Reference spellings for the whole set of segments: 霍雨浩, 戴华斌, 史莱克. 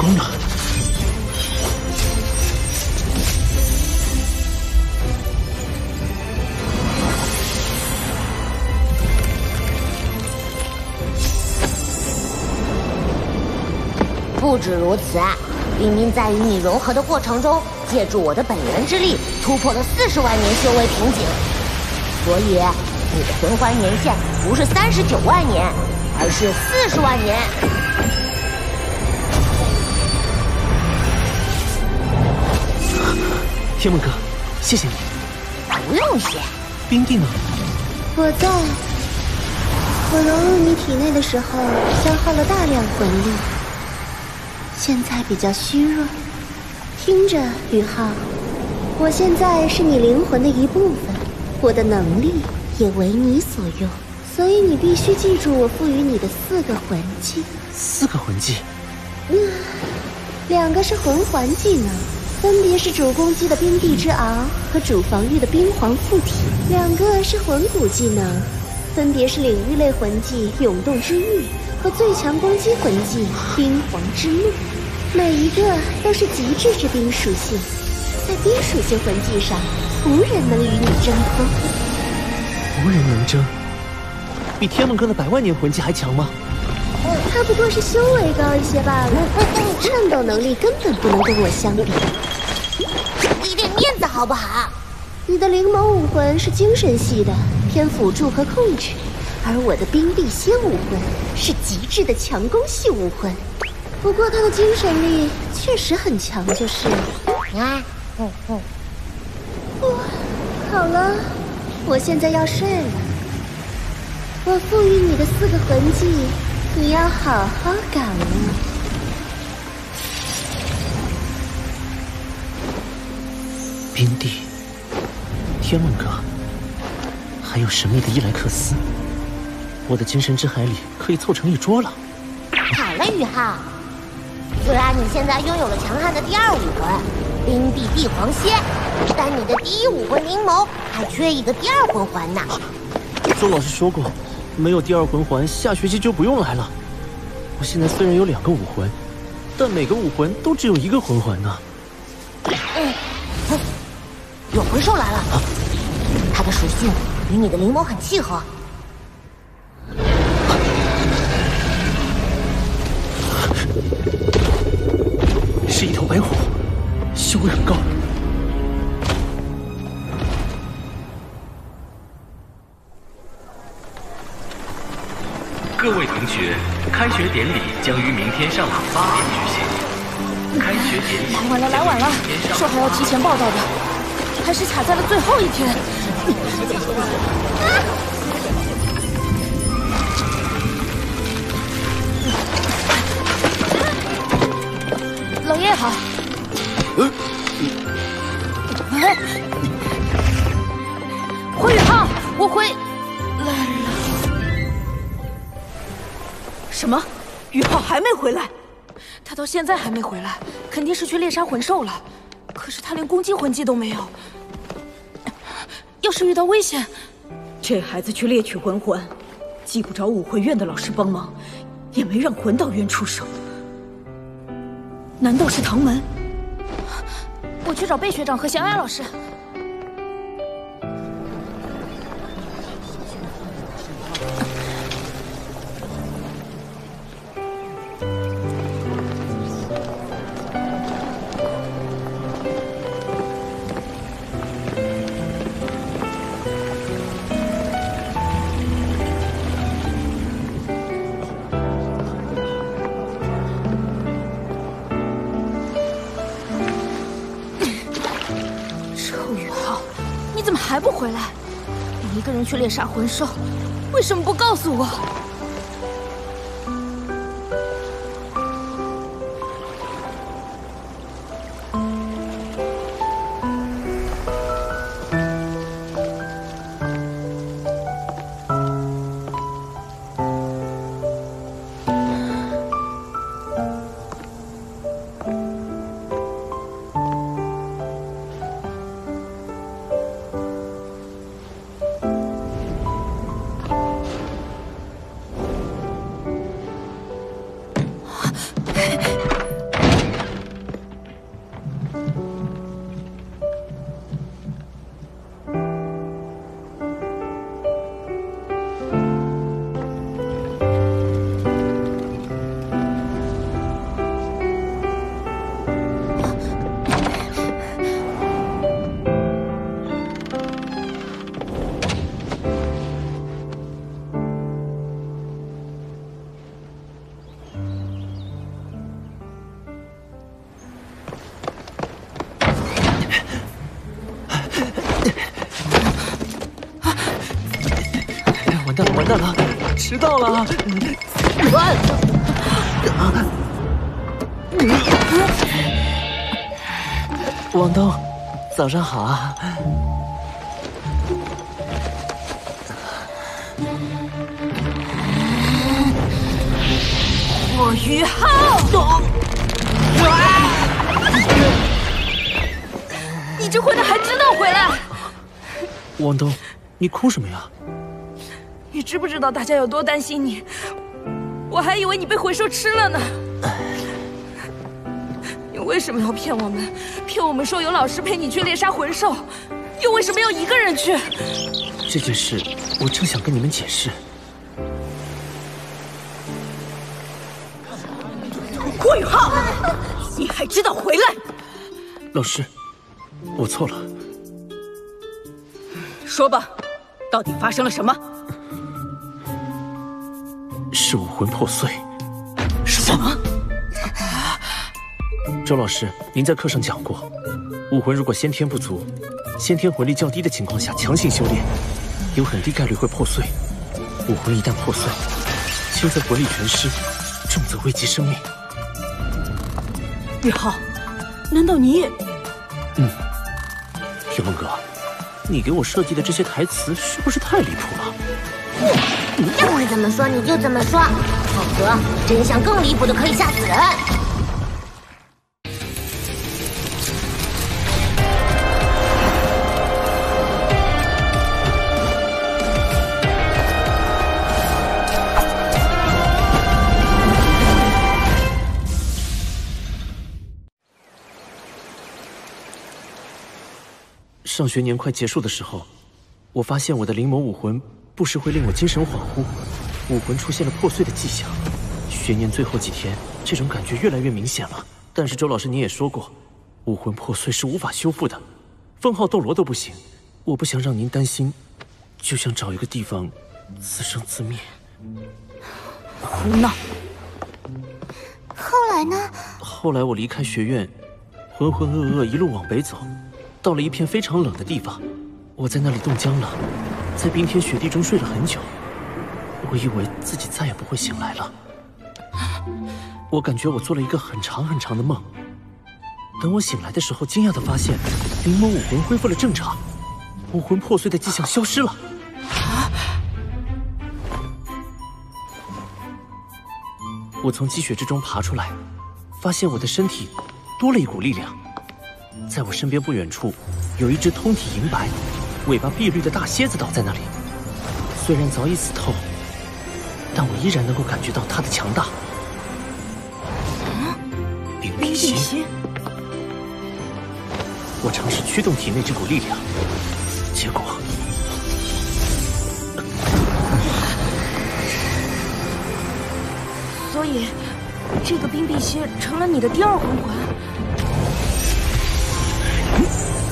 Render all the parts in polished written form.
功了。不止如此啊，冰冰在与你融合的过程中，借助我的本源之力，突破了40万年修为瓶颈，所以你的魂环年限不是39万年，而是40万年。 天梦哥，谢谢你。不用谢。冰帝呢？我融入你体内的时候消耗了大量魂力，现在比较虚弱。听着，宇浩，我现在是你灵魂的一部分，我的能力也为你所用，所以你必须记住我赋予你的4个魂技。4个魂技？2个是魂环技能。 分别是主攻击的冰帝之鳌和主防御的冰皇附体，2个是魂骨技能，分别是领域类魂技涌动之域和最强攻击魂技冰皇之怒，每一个都是极致之冰属性，在冰属性魂技上，无人能与你争锋。无人能争，比天梦哥的100万年魂技还强吗？ 他不过是修为高一些罢了，战斗能力根本不能跟我相比。给点面子好不好？你的灵眸武魂是精神系的，偏辅助和控制；而我的冰帝仙武魂是极致的强攻系武魂。不过他的精神力确实很强，就是了。好了，我现在要睡了。我赋予你的4个魂技。 你要好好感悟。冰帝、天梦哥，还有神秘的伊莱克斯，我的精神之海里可以凑成一桌了。好了，宇浩，虽然你现在拥有了强悍的2武魂冰帝帝皇蝎，但你的1武魂灵眸还缺一个2魂环呢。周老师说过。 没有2魂环，下学期就不用来了。我现在虽然有2个武魂，但每个武魂都只有1个魂环呢。有魂兽来了，它的属性与你的灵眸很契合。是一头白虎，修为很高。 各位同学，开学典礼将于明天上午8点举行。开学典礼来晚了，说好要提前报到的，还是卡在了最后一天。老爷好。回宇浩，我回来。 什么？宇浩还没回来？他到现在还没回来，肯定是去猎杀魂兽了。可是他连攻击魂技都没有，要是遇到危险……这孩子去猎取魂环，既不找武魂院的老师帮忙，也没让魂道院出手。难道是唐门？我去找贝学长和祥雅老师。 去猎杀魂兽，为什么不告诉我？迟到了。王东，早上好啊！火鱼号，你这混蛋还知道回来！王东，你哭什么呀？ 你知不知道大家有多担心你？我还以为你被魂兽吃了呢。你为什么要骗我们？骗我们说有老师陪你去猎杀魂兽，又为什么要一个人去？这件事我正想跟你们解释。霍雨浩，你还知道回来？老师，我错了。说吧，到底发生了什么？ 是武魂破碎。什么？周老师，您在课上讲过，武魂如果先天不足，先天魂力较低的情况下强行修炼，有很低概率会破碎。武魂一旦破碎，轻则魂力全失，重则危及生命。雨浩，难道你也……评论哥，你给我设计的这些台词是不是太离谱了？ 要你怎么说你就怎么说，否则真相更离谱的可以吓死人。上学年快结束的时候，我发现我的灵眸武魂。 不时会令我精神恍惚，武魂出现了破碎的迹象。学年最后几天，这种感觉越来越明显了。但是周老师您也说过，武魂破碎是无法修复的，封号斗罗都不行。我不想让您担心，就想找一个地方自生自灭。胡闹！后来呢？后来我离开学院，浑浑噩噩一路往北走，到了一片非常冷的地方，我在那里冻僵了。 在冰天雪地中睡了很久，我以为自己再也不会醒来了。我感觉我做了一个很长很长的梦。等我醒来的时候，惊讶地发现，灵眸武魂恢复了正常，武魂破碎的迹象消失了。我从积雪之中爬出来，发现我的身体多了一股力量。在我身边不远处，有一只通体银白。 尾巴碧绿的大蝎子倒在那里，虽然早已死透，但我依然能够感觉到它的强大。冰底心，我尝试驱动体内这股力量，结果所以这个冰壁蝎成了你的第二魂环，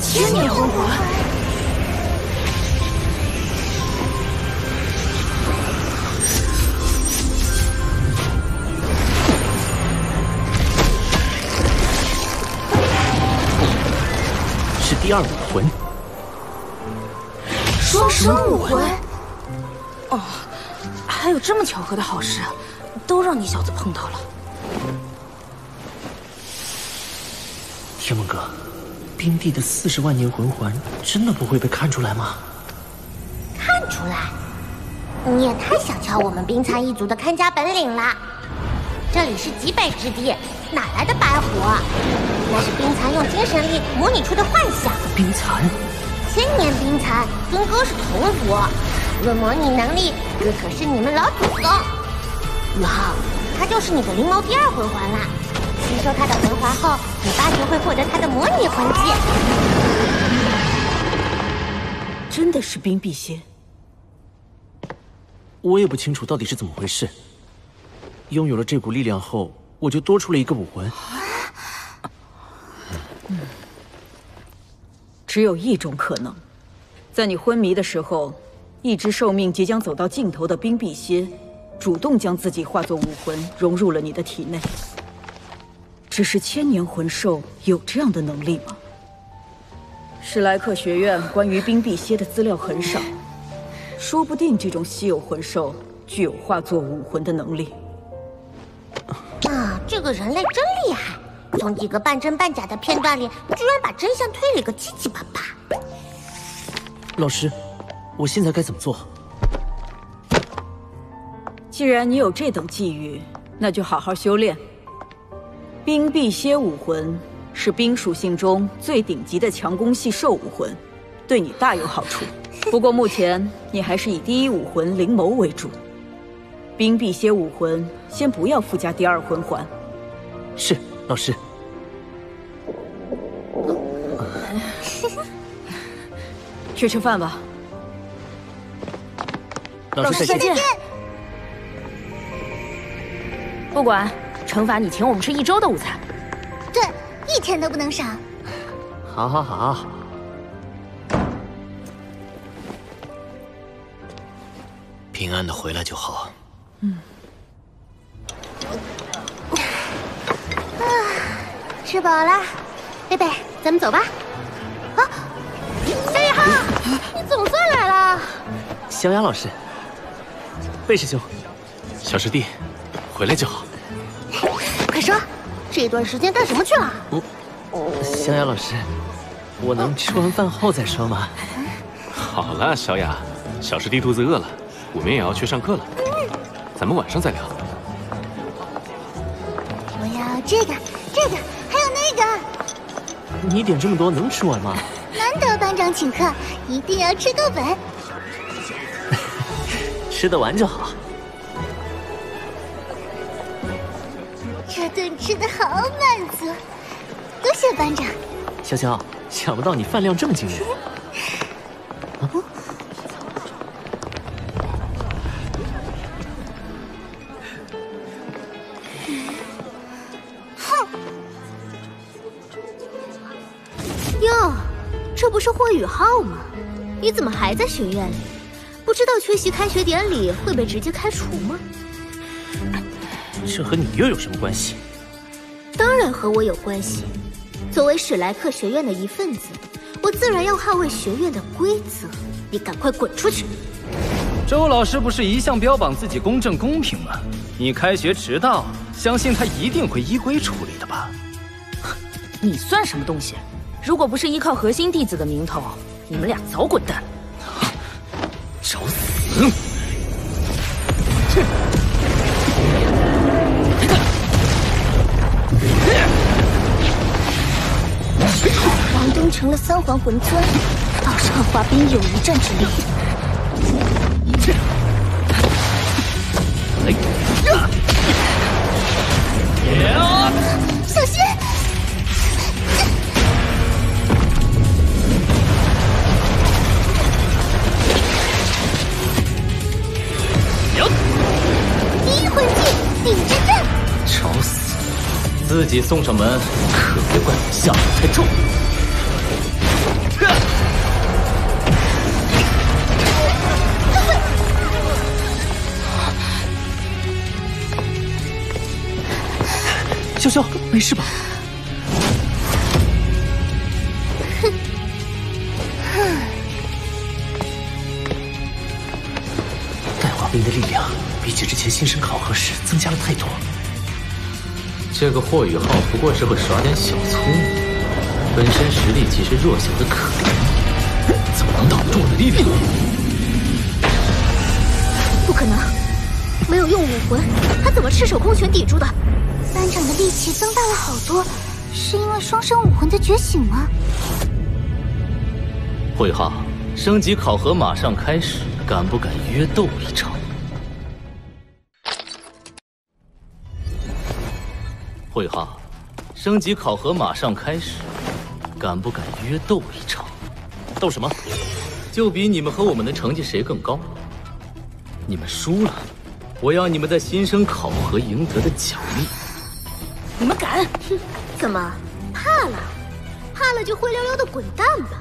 千年魂环。 第二武魂，双生武魂。哦，还有这么巧合的好事，都让你小子碰到了。天梦哥，冰帝的40万年魂环真的不会被看出来吗？看出来？你也太小瞧我们冰蚕一族的看家本领了。这里是极北之地，哪来的白虎？ 那是冰蚕用精神力模拟出的幻想。冰蚕，千年冰蚕跟哥是同族，论模拟能力，哥可是你们老祖宗。宇浩，他就是你的灵眸第二魂环啦。吸收他的魂环后，你8成会获得他的模拟魂技。真的是冰壁蝎？我也不清楚到底是怎么回事。拥有了这股力量后，我就多出了一个武魂。 只有一种可能，在你昏迷的时候，一只寿命即将走到尽头的冰壁蝎，主动将自己化作武魂，融入了你的体内。只是千年魂兽有这样的能力吗？史莱克学院关于冰壁蝎的资料很少，说不定这种稀有魂兽具有化作武魂的能力。啊，这个人类真厉害！从几个半真半假的片段里，居然把真相推理个七七八八。老师，我现在该怎么做？既然你有这等际遇，那就好好修炼。冰臂蝎武魂是冰属性中最顶级的强攻系兽武魂，对你大有好处。 不过目前你还是以第一武魂灵眸为主，冰臂蝎武魂先不要附加第二魂环。是老师。去吃饭吧。老师再见。不管，惩罚你请我们吃1周的午餐。对，1天都不能少。好好好。 平安的回来就好。嗯。啊，吃饱了，贝贝，咱们走吧。啊，小野浩，你总算来了。小雅老师，贝师兄，小师弟，回来就好。快说，这段时间干什么去了？小雅老师，我能吃完饭后再说吗？好了，小雅，小师弟肚子饿了。 我们也要去上课了，咱们晚上再聊。我要这个，还有那个。你点这么多能吃完吗？难得班长请客，一定要吃够本。吃得完就好。这顿吃得好满足，多谢班长。潇潇，想不到你饭量这么惊人。啊不。 这不是霍雨浩吗？你怎么还在学院里？不知道缺席开学典礼会被直接开除吗？这和你又有什么关系？当然和我有关系。作为史莱克学院的一份子，我自然要捍卫学院的规则。你赶快滚出去！周老师不是一向标榜自己公正公平吗？你开学迟到，相信他一定会依规处理的吧？你算什么东西？ 如果不是依靠核心弟子的名头，你们俩早滚蛋！找死！王东成了3环魂尊，倒是和滑冰有一战之力。小心！ 自己送上门，可别怪我下手太重。潇潇，没事吧？带滑冰的力量比起之前新生考核时增加了太多。 这个霍雨浩不过是会耍点小聪明，本身实力其实弱小的可怜，怎么能挡住我的力量？不可能，没有用武魂，他怎么赤手空拳抵住的？班长的力气增大了好多，是因为双生武魂的觉醒吗？霍雨浩，升级考核马上开始，敢不敢约斗一场？ 霍雨浩，升级考核马上开始，敢不敢约斗一场？斗什么？就比你们和我们的成绩谁更高。你们输了，我要你们在新生考核赢得的奖励。你们敢？怎么怕了？怕了就灰溜溜的滚蛋吧！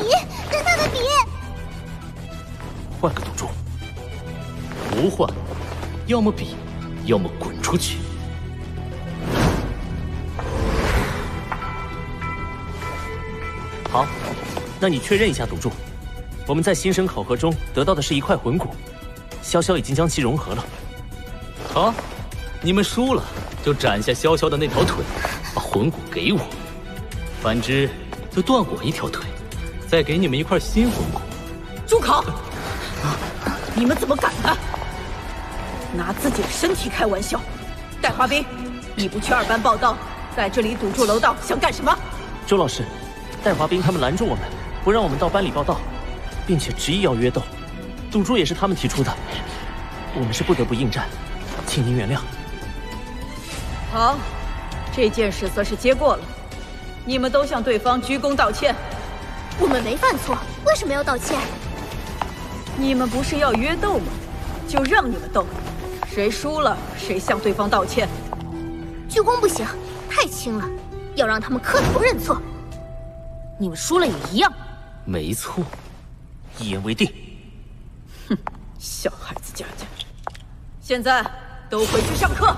你跟他们比，换个赌注，不换，要么比，要么滚出去。 好，那你确认一下赌注。我们在新生考核中得到的是1块魂骨，潇潇已经将其融合了。好，你们输了就斩下潇潇的那条腿，把魂骨给我；反之就断我一条腿，再给你们一块新魂骨。住口！你们怎么敢呢？拿自己的身体开玩笑！戴华斌，你不去二班报道，在这里堵住楼道，想干什么？周老师，戴华斌他们拦住我们，不让我们到班里报道，并且执意要约斗。 赌注也是他们提出的，我们是不得不应战，请您原谅。好，这件事算是接过了，你们都向对方鞠躬道歉。我们没犯错，为什么要道歉？你们不是要约斗吗？就让你们斗，谁输了谁向对方道歉。鞠躬不行，太轻了，要让他们磕头认错。你们输了也一样。没错，一言为定。 哼，小孩子家家，现在都回去上课。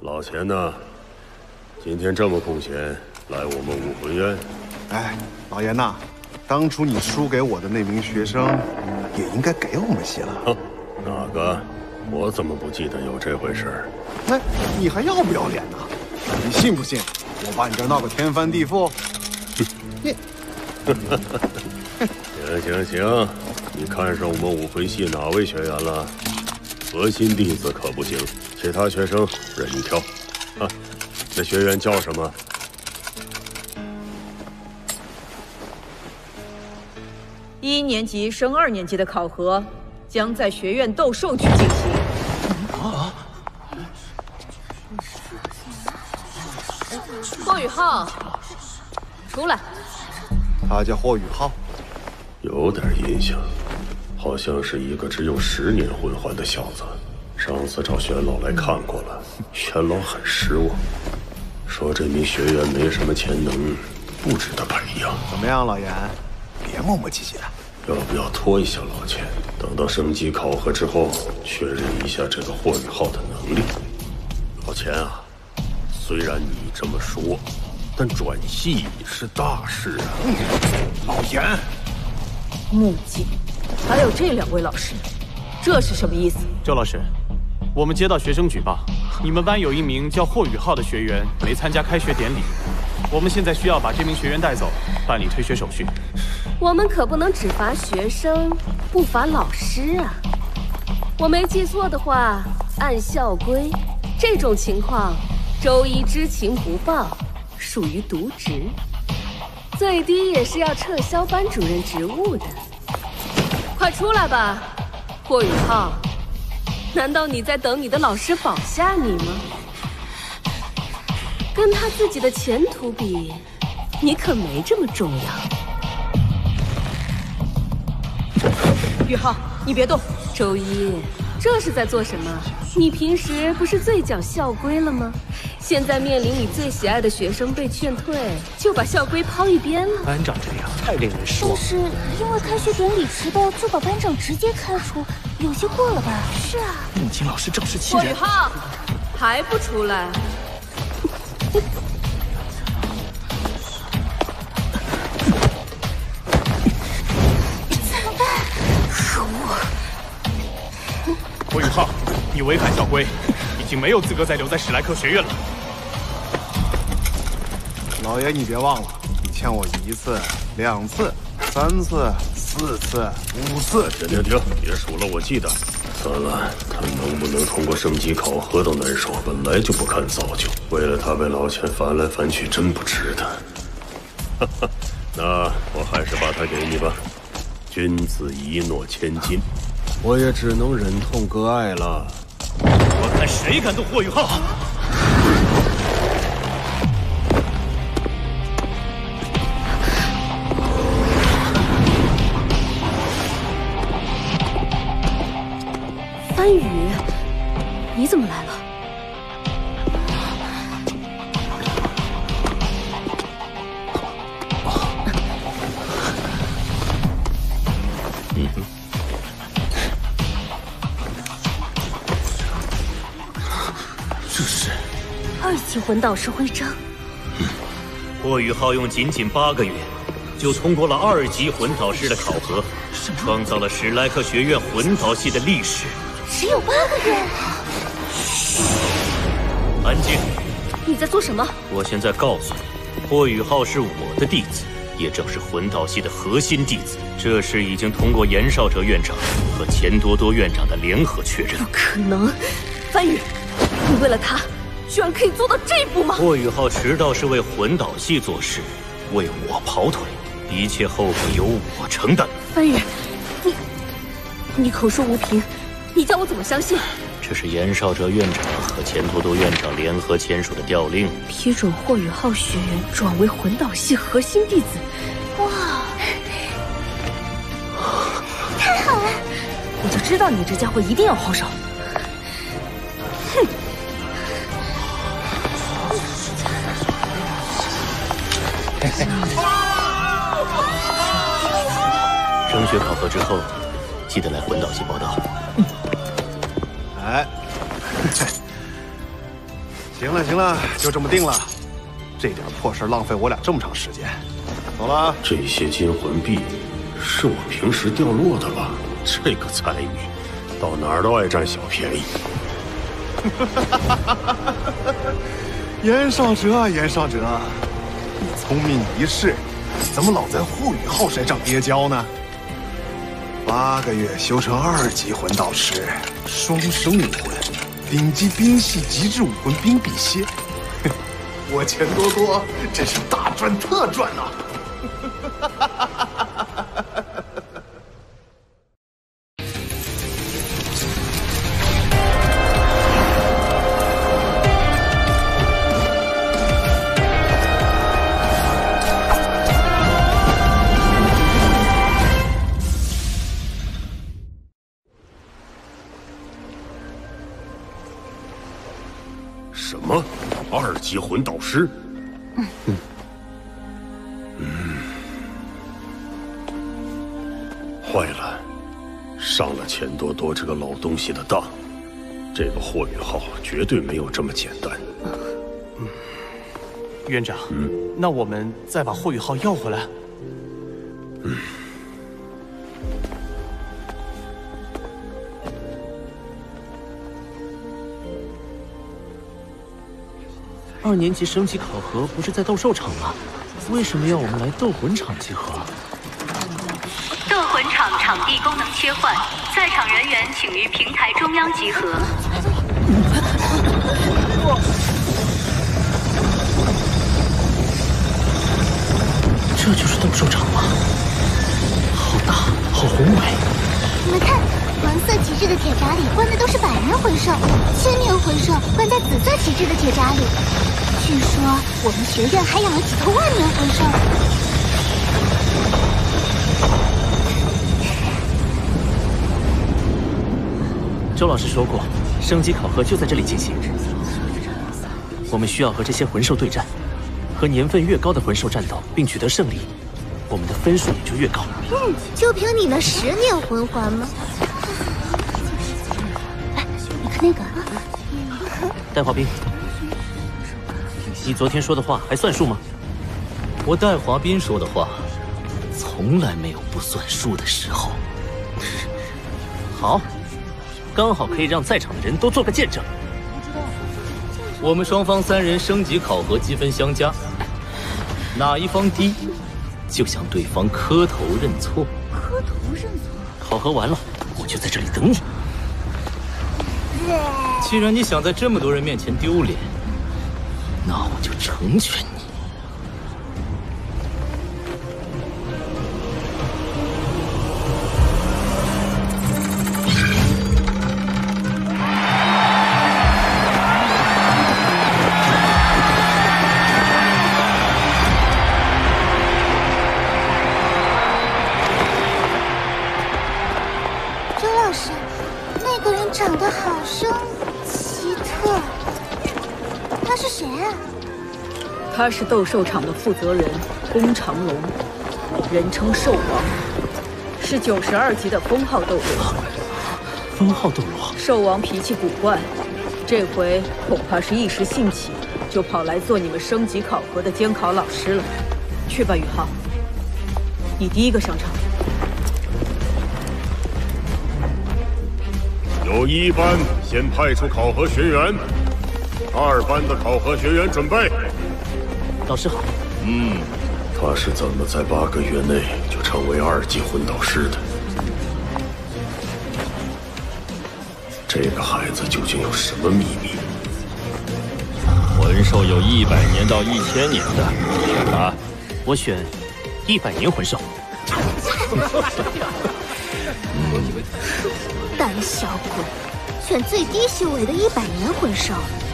老钱呢？今天这么空闲，来我们武魂渊。哎，老严呐，当初你输给我的那名学生，也应该给我们些了。哼，哪个？我怎么不记得有这回事？哎，你还要不要脸呢？你信不信我把你这闹个天翻地覆？你。 行行行，你看上我们武魂系哪位学员了？核心弟子可不行，其他学生任你挑。啊，那学员叫什么？1年级升2年级的考核将在学院斗兽区进行。啊！霍宇浩，出来。 他叫霍宇浩，有点印象，好像是一个只有10年魂环的小子。上次找玄老来看过了，玄老很失望，说这名学员没什么潜能，不值得培养。怎么样，老严？别磨磨唧唧的。要不要拖一下老钱？等到升级考核之后，确认一下这个霍宇浩的能力。老钱啊，虽然你这么说。 但转系是大事啊！老严、木槿，还有这2位老师，这是什么意思？周老师，我们接到学生举报，你们班有一名叫霍宇浩的学员没参加开学典礼，我们现在需要把这名学员带走，办理退学手续。我们可不能只罚学生，不罚老师啊！我没记错的话，按校规，这种情况，周1知情不报。 属于渎职，最低也是要撤销班主任职务的。快出来吧，霍宇浩！难道你在等你的老师保下你吗？跟他自己的前途比，你可没这么重要。宇浩，你别动！周1，这是在做什么？你平时不是最讲校规了吗？ 现在面临你最喜爱的学生被劝退，就把校规抛一边了。班长这样太令人失望。但是因为开学典礼迟到，就把班长直接开除，有些过了吧？是啊。木槿老师仗势欺人。霍宇浩，还不出来？怎么办？可恶！霍宇浩，你违反校规，已经没有资格再留在史莱克学院了。 老爷，你别忘了，你欠我1次、2次、3次、4次、5次。停停停，别数了，我记得。算了，他能不能通过升级考核都难说，本来就不堪造就，为了他被老钱烦来烦去，真不值得。哈哈，那我还是把他给你吧。君子一诺千金，我也只能忍痛割爱了。我看谁敢动霍宇浩！ 安宇，你怎么来了？嗯，这是2级魂导师徽章。霍宇浩用仅仅8个月，就通过了2级魂导师的考核，创造了史莱克学院魂导系的历史。只有8个人。安静！你在做什么？我现在告诉你，霍雨浩是我的弟子，也正是魂导系的核心弟子。这事已经通过严少哲院长和钱多多院长的联合确认。不可能！番禺，你为了他，居然可以做到这一步吗？霍雨浩迟到是为魂导系做事，为我跑腿。 一切后果由我承担。番禺，你口说无凭，你叫我怎么相信？这是严少哲院长和钱多多院长联合签署的调令，批准霍雨浩学员转为魂导系核心弟子。哇，太好了！我就知道你这家伙一定要好手。哼！ 升学考核之后，记得来魂导系报道。哎，行了行了，就这么定了。这点破事浪费我俩这么长时间，走了啊。这些金魂币是我平时掉落的吧？这个才女，到哪儿都爱占小便宜。严少哲啊，严少哲，你聪明一世，怎么老在霍雨浩身上跌跤呢？ 8个月修成2级魂导师，双生武魂，顶级冰系极致武魂冰比蝎。我钱多多真是大赚特赚呐！级魂导师，坏了，上了钱多多这个老东西的当，这个霍雨浩绝对没有这么简单。院长，那我们再把霍雨浩要回来。2年级升级考核不是在斗兽场吗？为什么要我们来斗魂场集合？斗魂场场地功能切换，在场人员请于平台中央集合。这就是斗兽场吗？好大，好宏伟！你们看，黄色旗帜的铁闸里关的都是100年魂兽，1000年魂兽关在紫色旗帜的铁闸里。 据说我们学院还养了几头万年魂兽。周老师说过，升级考核就在这里进行。我们需要和这些魂兽对战，和年份越高的魂兽战斗并取得胜利，我们的分数也就越高。就凭你那10年魂环吗？哎，你看那个，带滑冰。 你昨天说的话还算数吗？我戴华斌说的话，从来没有不算数的时候。好，刚好可以让在场的人都做个见证。我们双方3人升级考核积分相加，哪一方低，就向对方磕头认错。磕头认错。考核完了，我就在这里等你。既然你想在这么多人面前丢脸。 那我就成全你。周老师，那个人长得好生奇特。 他是谁啊？他是斗兽场的负责人宫长龙，人称兽王，是92级的封号斗罗。封号斗罗。兽王脾气古怪，这回恐怕是一时兴起，就跑来做你们升级考核的监考老师了。去吧，雨浩，你第一个上场。有一班先派出考核学员，二班的考核学员准备。老师好。嗯，他是怎么在8个月内就成为2级魂导师的？这个孩子究竟有什么秘密？ 魂兽有100年到1000年的，你选哪？我选100年魂兽。胆小鬼，选最低修为的100年魂兽，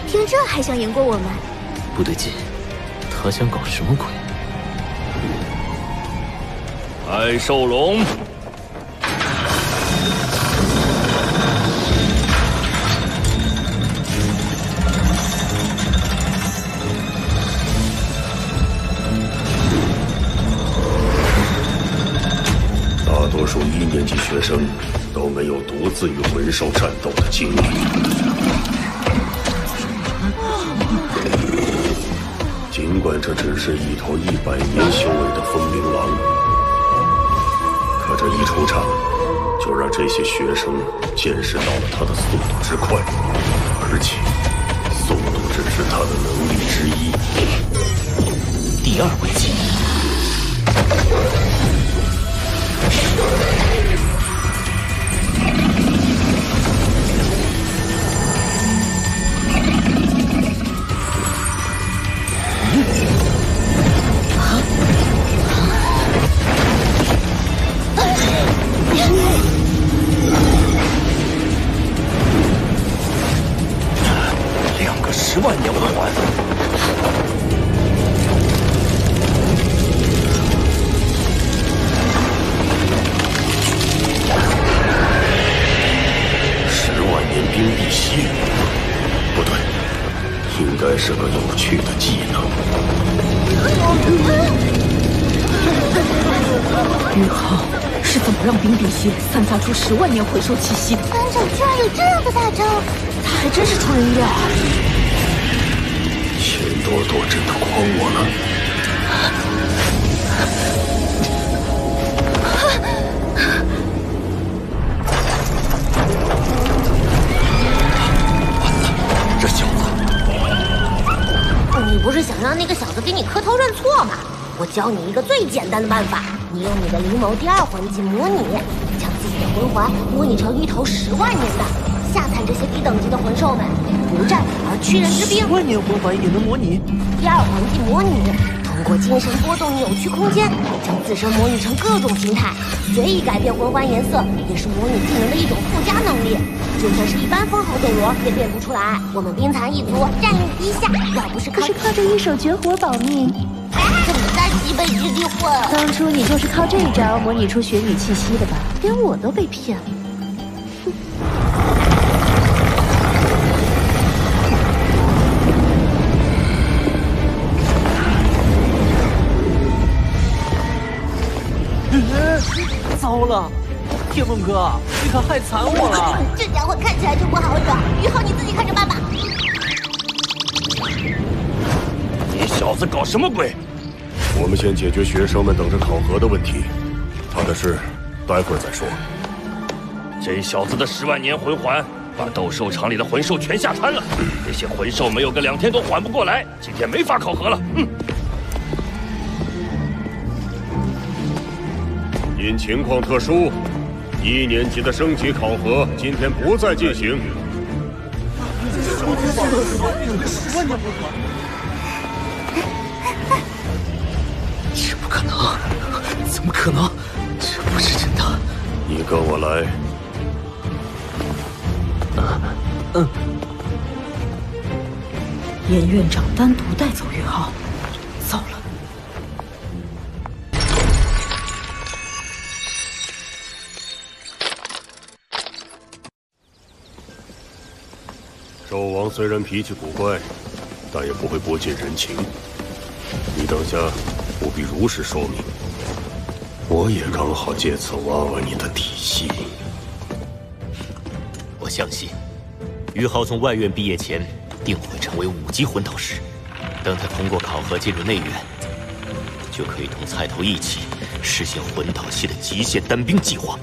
凭这还想赢过我们？不对劲，他想搞什么鬼？爱兽龙。 1年级学生都没有独自与魂兽战斗的经历。尽管这只是一头100年修为的风铃狼，可这一出场就让这些学生见识到了他的速度之快，而且速度只是他的能力之一。第2位技能。 2个10万年魂。 这是个有趣的技能。雨浩是怎么让冰比蝎散发出10万年魂兽气息的？班长居然有这样的大招，他还真是超人呀！钱多多真的诓我了！完了，这小子！ 你不是想让那个小子给你磕头认错吗？我教你一个最简单的办法，你用你的灵眸第2魂技模拟，将自己的魂环模拟成1头10万年的，下惨这些低等级的魂兽们，不战而屈人之兵。10万年魂环也能模拟？第2魂技模拟，通过精神波动扭曲空间，将自身模拟成各种形态，随意改变魂环颜色，也是模拟技能的一种附加能力。 就算是一般封侯斗罗也变不出来。我们冰蚕一族战力低下，要不是靠着一手绝活保命，怎么在西北基地混？当初你就是靠这一招模拟出雪女气息的吧？连我都被骗了。哼！糟了！ 天梦哥，你可害惨我了！这家伙看起来就不好惹，以后你自己看着办吧。你小子搞什么鬼？我们先解决学生们等着考核的问题，他的事待会儿再说。这小子的10万年魂环把斗兽场里的魂兽全吓瘫了，那些魂兽没有个2天都缓不过来，今天没法考核了。嗯。因情况特殊。 1年级的升级考核今天不再进行。这不可能！怎么可能？这不是真的！你跟我来。嗯。严院长单独带走云浩，糟了。 纣王虽然脾气古怪，但也不会不近人情。你等下务必如实说明，我也刚好借此挖挖你的底细。我相信，于浩从外院毕业前定会成为5级魂导师。等他通过考核进入内院，就可以同菜头一起实现魂导系的极限单兵计划。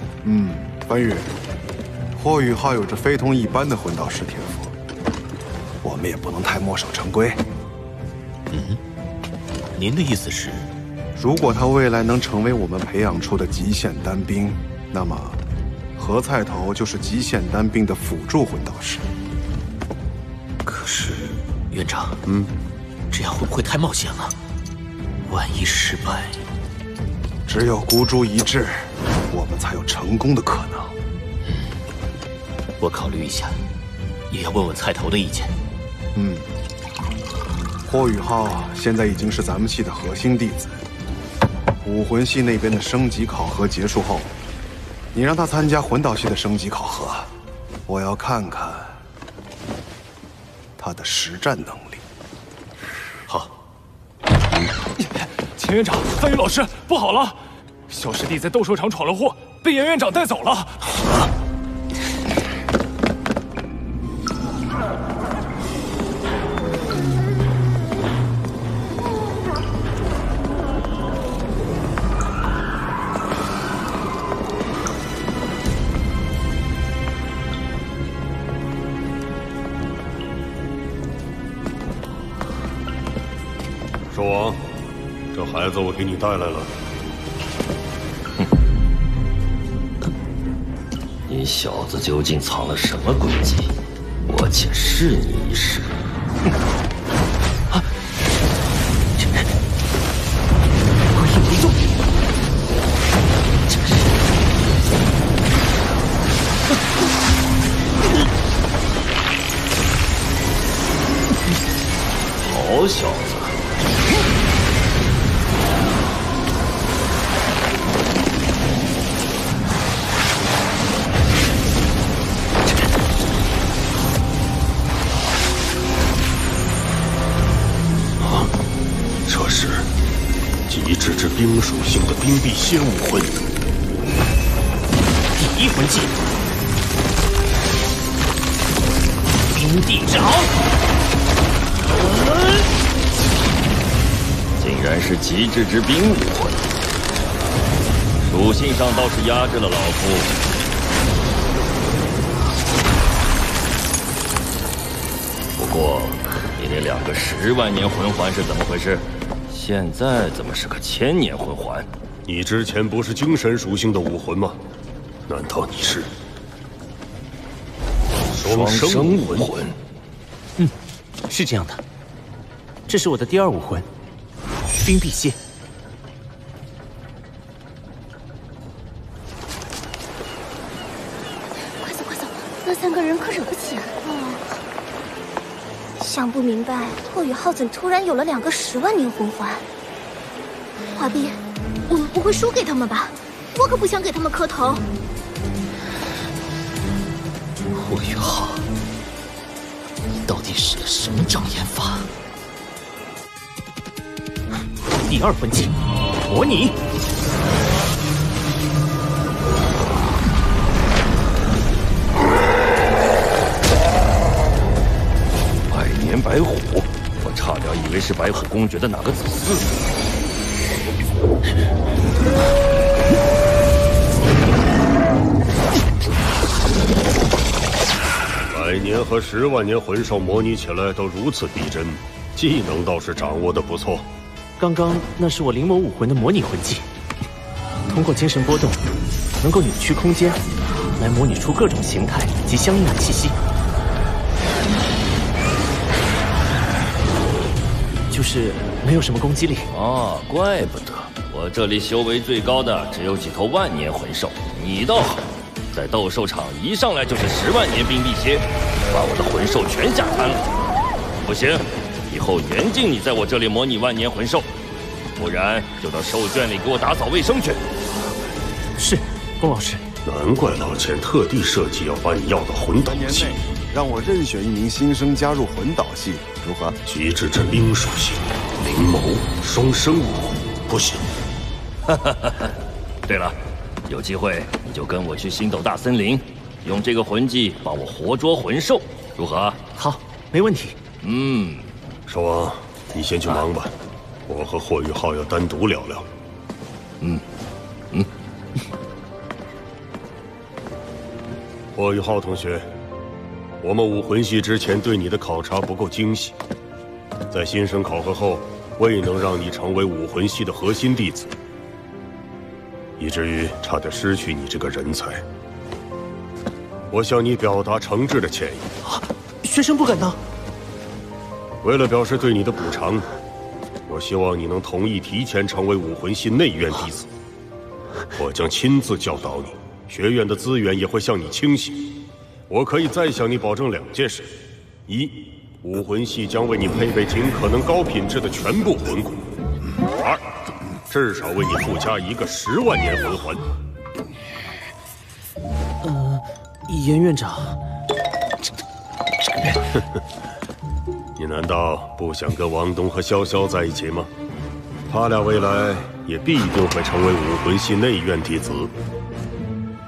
番禺，霍雨浩有着非同一般的魂导师天赋，我们也不能太墨守成规。您的意思是，如果他未来能成为我们培养出的极限单兵，那么何菜头就是极限单兵的辅助魂导师。可是，院长，这样会不会太冒险了？万一失败，只有孤注一掷，我们才有成功的可能。我考虑一下，也要问问菜头的意见。霍雨浩现在已经是咱们系的核心弟子，武魂系那边的升级考核结束后，你让他参加魂导系的升级考核，我要看看他的实战能力。好，秦院长、番禺老师，不好了！小师弟在斗兽场闯了祸，被严院长带走了。兽王，这孩子我给你带来了。你小子究竟藏了什么诡计？我且试你一试。好小子！冰属性的冰壁蝎武魂，第一魂技，冰地爪，竟然是极致之冰武魂，属性上倒是压制了老夫。不过，你那两个10万年魂环是怎么回事？现在怎么是个1000年魂环？你之前不是精神属性的武魂吗？难道你是双生武魂？是这样的。这是我的第二武魂，冰壁蝎。快走快走，那三个人可惹不起啊！想不明白，霍雨浩怎突然有了两个10万年魂环？华碧，我们不会输给他们吧？我可不想给他们磕头。霍雨浩，你到底使了什么障眼法？第二魂技，模拟。白虎，我差点以为是白虎公爵的哪个子嗣。100年和10万年魂兽模拟起来都如此逼真，技能倒是掌握的不错。刚刚那是我灵魔武魂的模拟魂技，通过精神波动，能够扭曲空间，来模拟出各种形态及相应的气息。就是没有什么攻击力哦，怪不得我这里修为最高的只有几头万年魂兽，你倒好，在斗兽场一上来就是10万年冰壁蝎，把我的魂兽全吓瘫了。不行，以后严禁你在我这里模拟万年魂兽，不然就到兽圈里给我打扫卫生去。是，龚老师。难怪老钱特地设计要把你要到魂导系。让我任选一名新生加入魂导系，如何？极致之冰属性，灵眸，双生武魂，不行。对了，有机会你就跟我去星斗大森林，用这个魂技帮我活捉魂兽，如何？好，没问题。兽王，你先去忙吧，我和霍雨浩要单独聊聊。霍雨浩同学，我们武魂系之前对你的考察不够精细，在新生考核后未能让你成为武魂系的核心弟子，以至于差点失去你这个人才。我向你表达诚挚的歉意。啊，学生不敢当。为了表示对你的补偿，我希望你能同意提前成为武魂系内院弟子，我将亲自教导你，学院的资源也会向你倾斜。我可以再向你保证两件事：一，武魂系将为你配备尽可能高品质的全部魂骨；二，至少为你附加一个10万年魂环。严院长，这个。你难道不想跟王东和潇潇在一起吗？他俩未来也必定会成为武魂系内院弟子。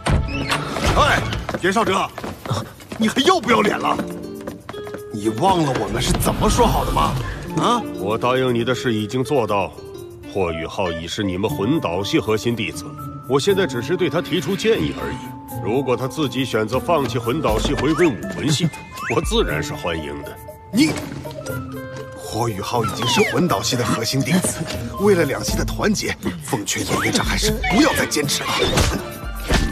哎，严少哲，你还要不要脸了？你忘了我们是怎么说好的吗？啊！我答应你的事已经做到。霍雨浩已是你们魂导系核心弟子，我现在只是对他提出建议而已。如果他自己选择放弃魂导系，回归武魂系，我自然是欢迎的。你，霍雨浩已经是魂导系的核心弟子，为了两系的团结，奉劝严院长还是不要再坚持了。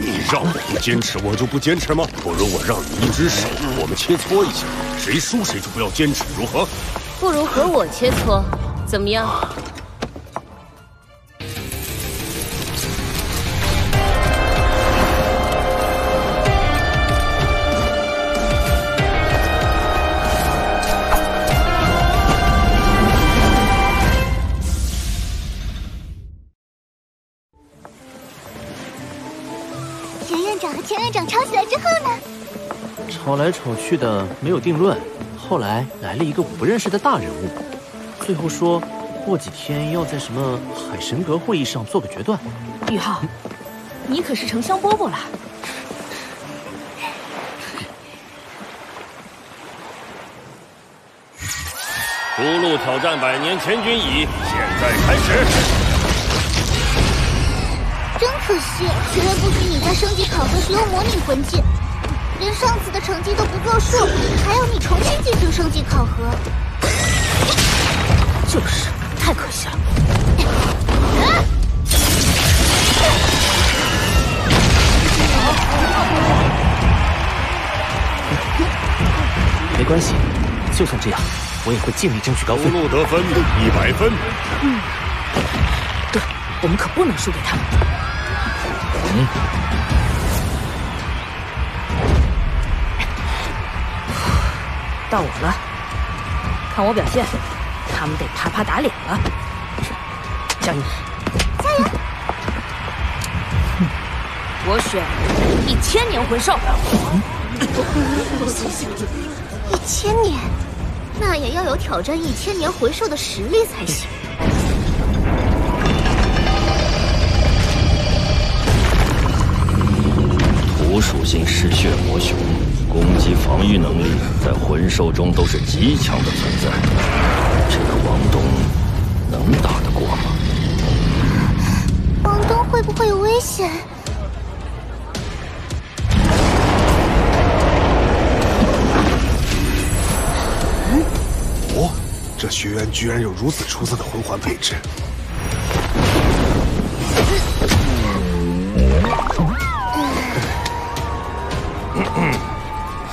你让我不坚持，我就不坚持吗？不如我让你一只手，我们切磋一下，谁输谁就不要坚持，如何？不如和我切磋，怎么样？吵来吵去的没有定论，后来来了一个我不认识的大人物，最后说过几天要在什么海神阁会议上做个决断。雨浩，你可是成香饽饽了。逐鹿挑战100年前军蚁，现在开始。真可惜，学院不许你在升级考核使用模拟魂技，连上次的成绩都不作数，还要你重新进行升级考核。就是，太可惜了。没关系，就算这样，我也会尽力争取高分。逐鹿得分100分。对，我们可不能输给他们。到我了，看我表现，他们得啪啪打脸了。加油！加油！我选1000年魂兽。1000年，那也要有挑战1000年魂兽的实力才行。无属性嗜血魔熊，攻击防御能力在魂兽中都是极强的存在。这个王东能打得过吗？王东会不会有危险？哦，这学院居然有如此出色的魂环配置。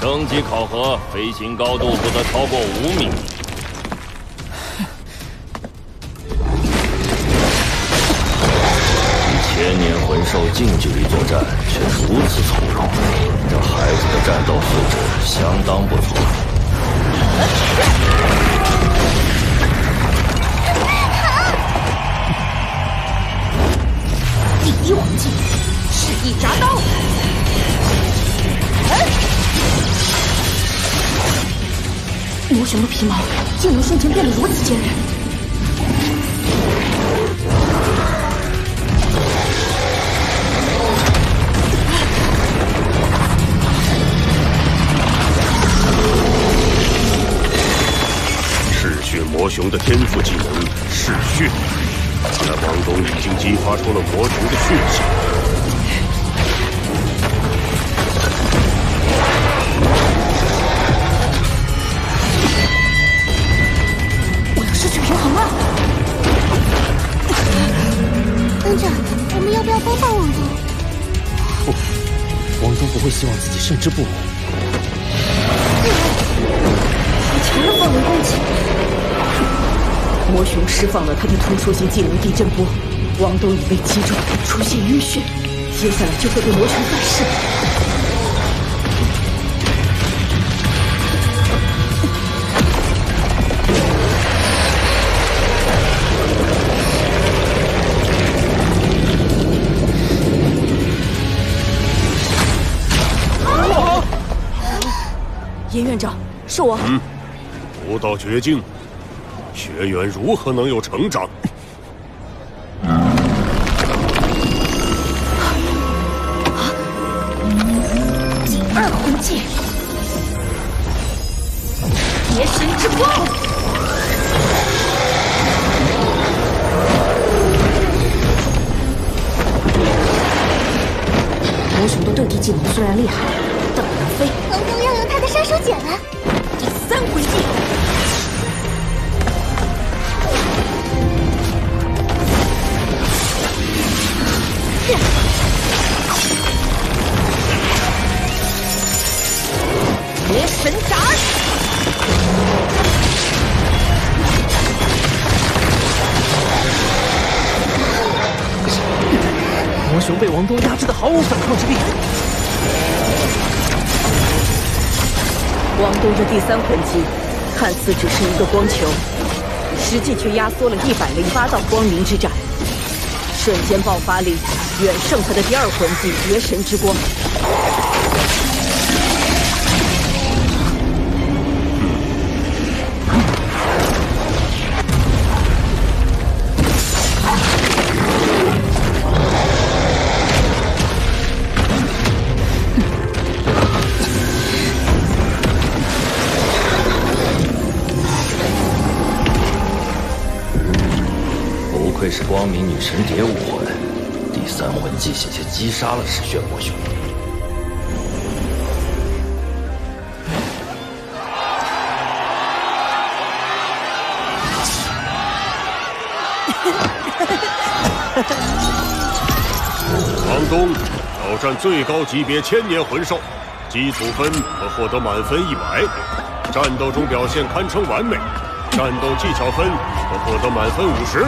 升级考核，飞行高度不得超过5米。1000年魂兽近距离作战却如此从容，这孩子的战斗素质相当不错。第一魂技，是一铡刀。魔熊的皮毛竟能瞬间变得如此坚韧，嗜血魔熊的天赋技能是。去。那王董已经激发出了魔族的血性。 不会希望自己胜之不武。我强了放能攻击。魔熊释放了他的突出型技能地震波，王东已被击中，出现晕眩，接下来就会被魔熊反噬。严院长，是我。嗯，不到绝境，学员如何能有成长？二魂技，邪神之光。 魔熊的对地技能虽然厉害，但不能飞。王东要用他的杀手锏了。第三回技，邪神斩。魔熊被王东压制的毫无反抗之力。 王东的第三魂技，看似只是一个光球，实际却压缩了108道光明之斩，瞬间爆发力远胜他的第二魂技“绝神之光”。光明女神蝶武魂，第三魂技险些击杀了嗜血魔熊。王东挑战最高级别千年魂兽，基础分可获得满分100，战斗中表现堪称完美，战斗技巧分可获得满分50。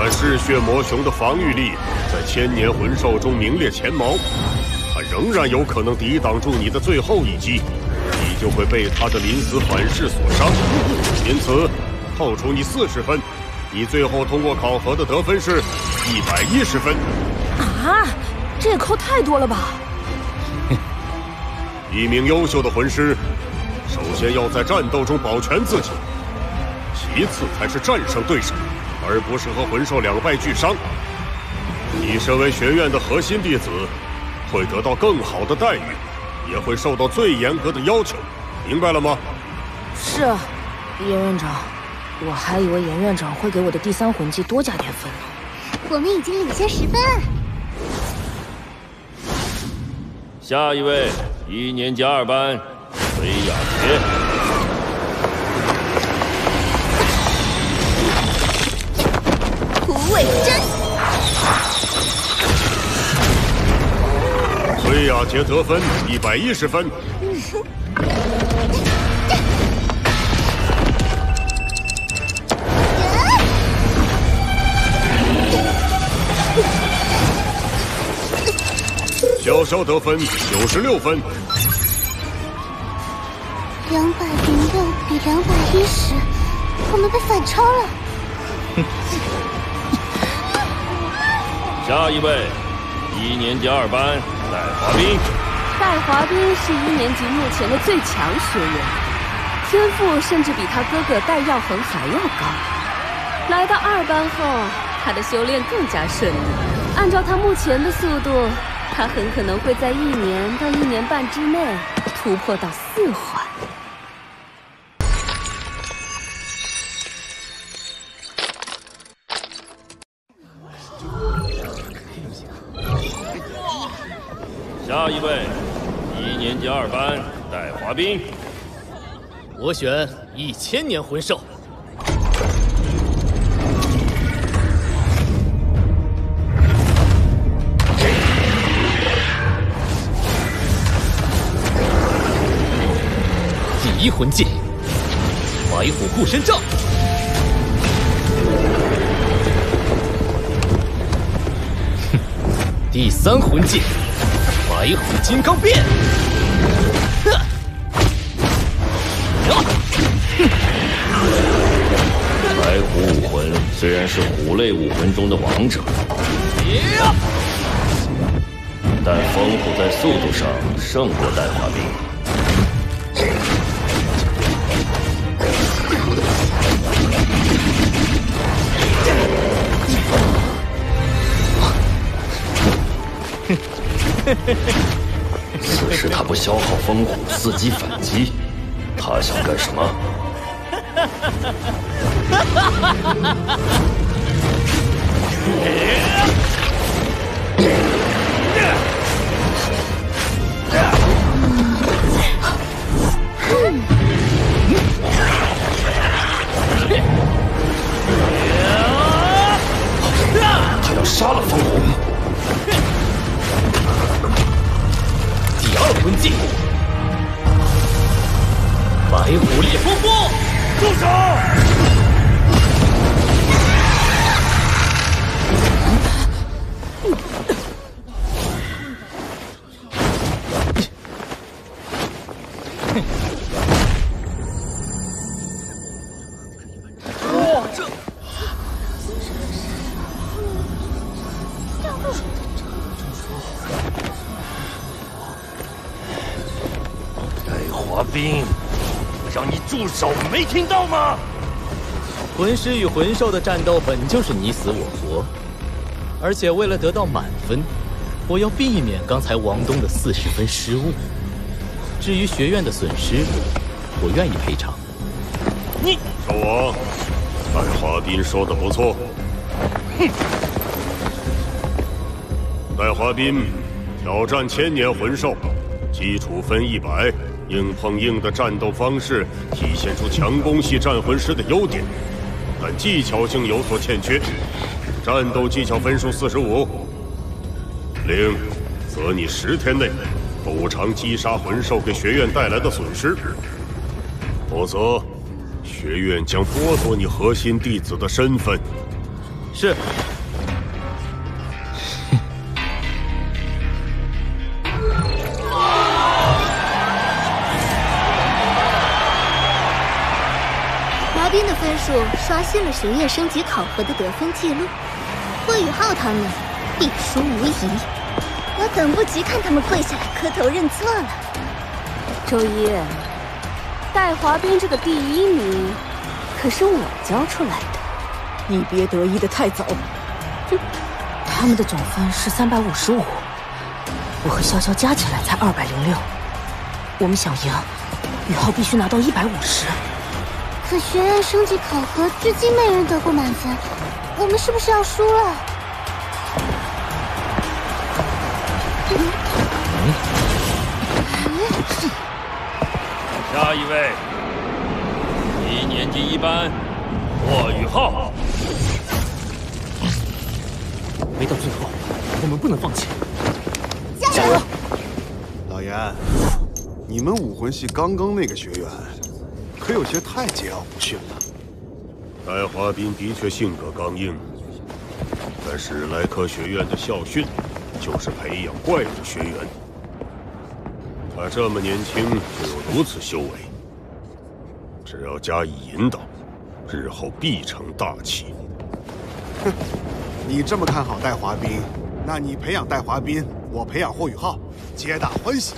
但嗜血魔熊的防御力在千年魂兽中名列前茅，它仍然有可能抵挡住你的最后一击，你就会被它的临死反噬所伤，因此扣除你40分，你最后通过考核的得分是110分。啊，这也扣太多了吧！ 一名优秀的魂师，首先要在战斗中保全自己，其次才是战胜对手，而不是和魂兽2败俱伤。你身为学院的核心弟子，会得到更好的待遇，也会受到最严格的要求，明白了吗？是，严院长，我还以为严院长会给我的第三魂技多加点分呢。我们已经领先10分了。下一位。 1年级2班，崔雅洁。胡伟珍。崔雅洁得分110分。小肖得分96分，206比210，我们被反超了。下一位，1年级2班戴华斌。戴华斌是1年级目前的最强学员，天赋甚至比他哥哥戴耀恒还要高。来到2班后，他的修炼更加顺利。按照他目前的速度。 他很可能会在1年到1年半之内，突突破到4环。下一位，1年级2班戴华斌。我选1000年魂兽。 迷魂技，白虎护身罩。哼，第3魂技，白虎金刚变。哼，白虎武魂虽然是虎类武魂中的王者，但风虎在速度上胜过戴华斌。 此时他不消耗风虎伺机反击，他想干什么？他要杀了风虎。 魂技，白虎烈风波，住手！哇，这站住！ 华斌，我让你住手，没听到吗？魂师与魂兽的战斗本就是你死我活，而且为了得到满分，我要避免刚才王东的40分失误。至于学院的损失，我愿意赔偿。你，小王，戴华斌说的不错。哼，戴华斌挑战1000年魂兽，基础分100。 硬碰硬的战斗方式体现出强攻系战魂师的优点，但技巧性有所欠缺。战斗技巧分数45。令，则你10天内补偿击杀魂兽给学院带来的损失，否则学院将剥夺你核心弟子的身份。是。 分数刷新了学院升级考核的得分记录，霍雨浩他们必输无疑。我等不及看他们跪下来磕头认错了。周一，戴华斌这个第1名可是我教出来的，你别得意的太早。他们的总分是355，我和潇潇加起来才206。我们想赢，雨浩必须拿到150。 可学院升级考核至今没人得过满分，我们是不是要输了？下一位，1年级1班，霍雨浩。没到最后，我们不能放弃。加油！老严，你们武魂系刚刚那个学员。 可有些太桀骜不驯了。戴华斌的确性格刚硬，但史莱克学院的校训就是培养怪物学员。他这么年轻就有如此修为，只要加以引导，日后必成大器。哼，你这么看好戴华斌，那你培养戴华斌，我培养霍雨浩，皆大欢喜。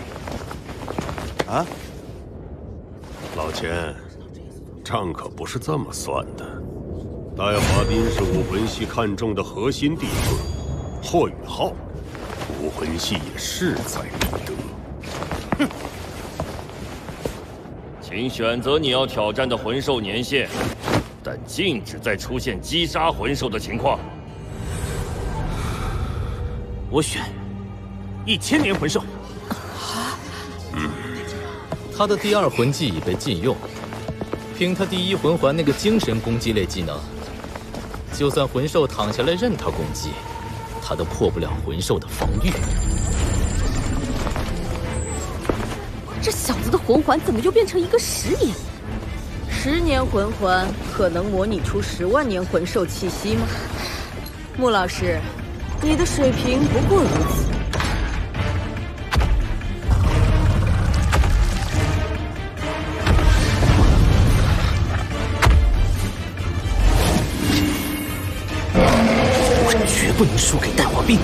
啊？ 老钱，账可不是这么算的。戴华斌是武魂系看重的核心弟子，霍雨浩，武魂系也势在必得。哼，请选择你要挑战的魂兽年限，但禁止再出现击杀魂兽的情况。我选1000年魂兽。啊！他的第二魂技已被禁用，凭他第一魂环那个精神攻击类技能，就算魂兽躺下来任他攻击，他都破不了魂兽的防御。 这小子的魂环怎么又变成一个10年？10年魂环可能模拟出10万年魂兽气息吗？穆老师，你的水平不过如此。我绝不能输给蛋黄病。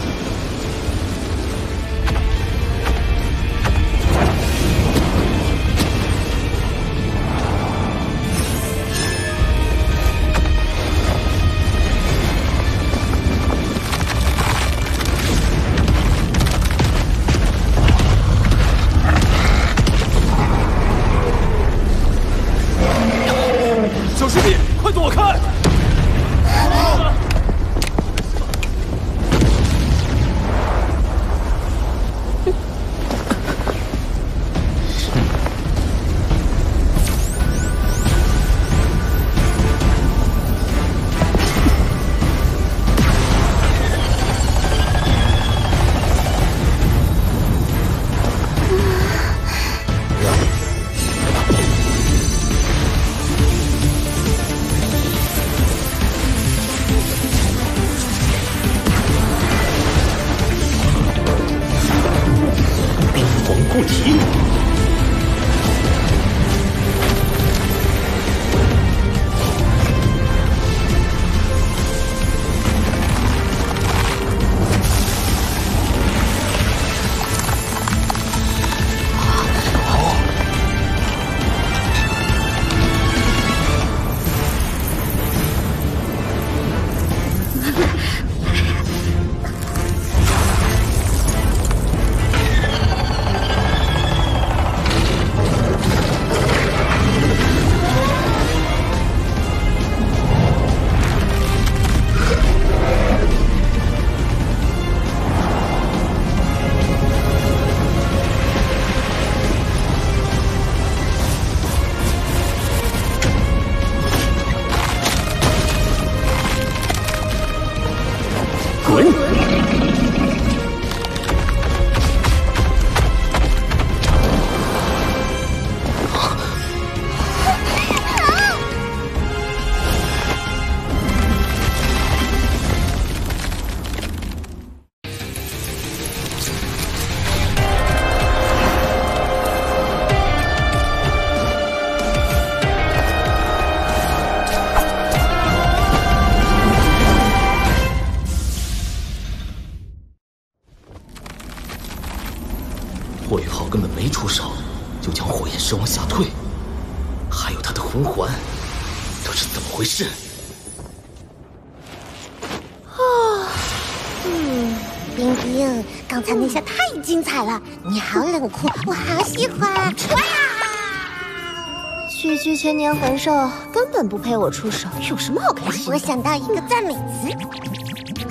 1000年魂兽根本不配我出手，有什么好开心？我想到一个赞美词，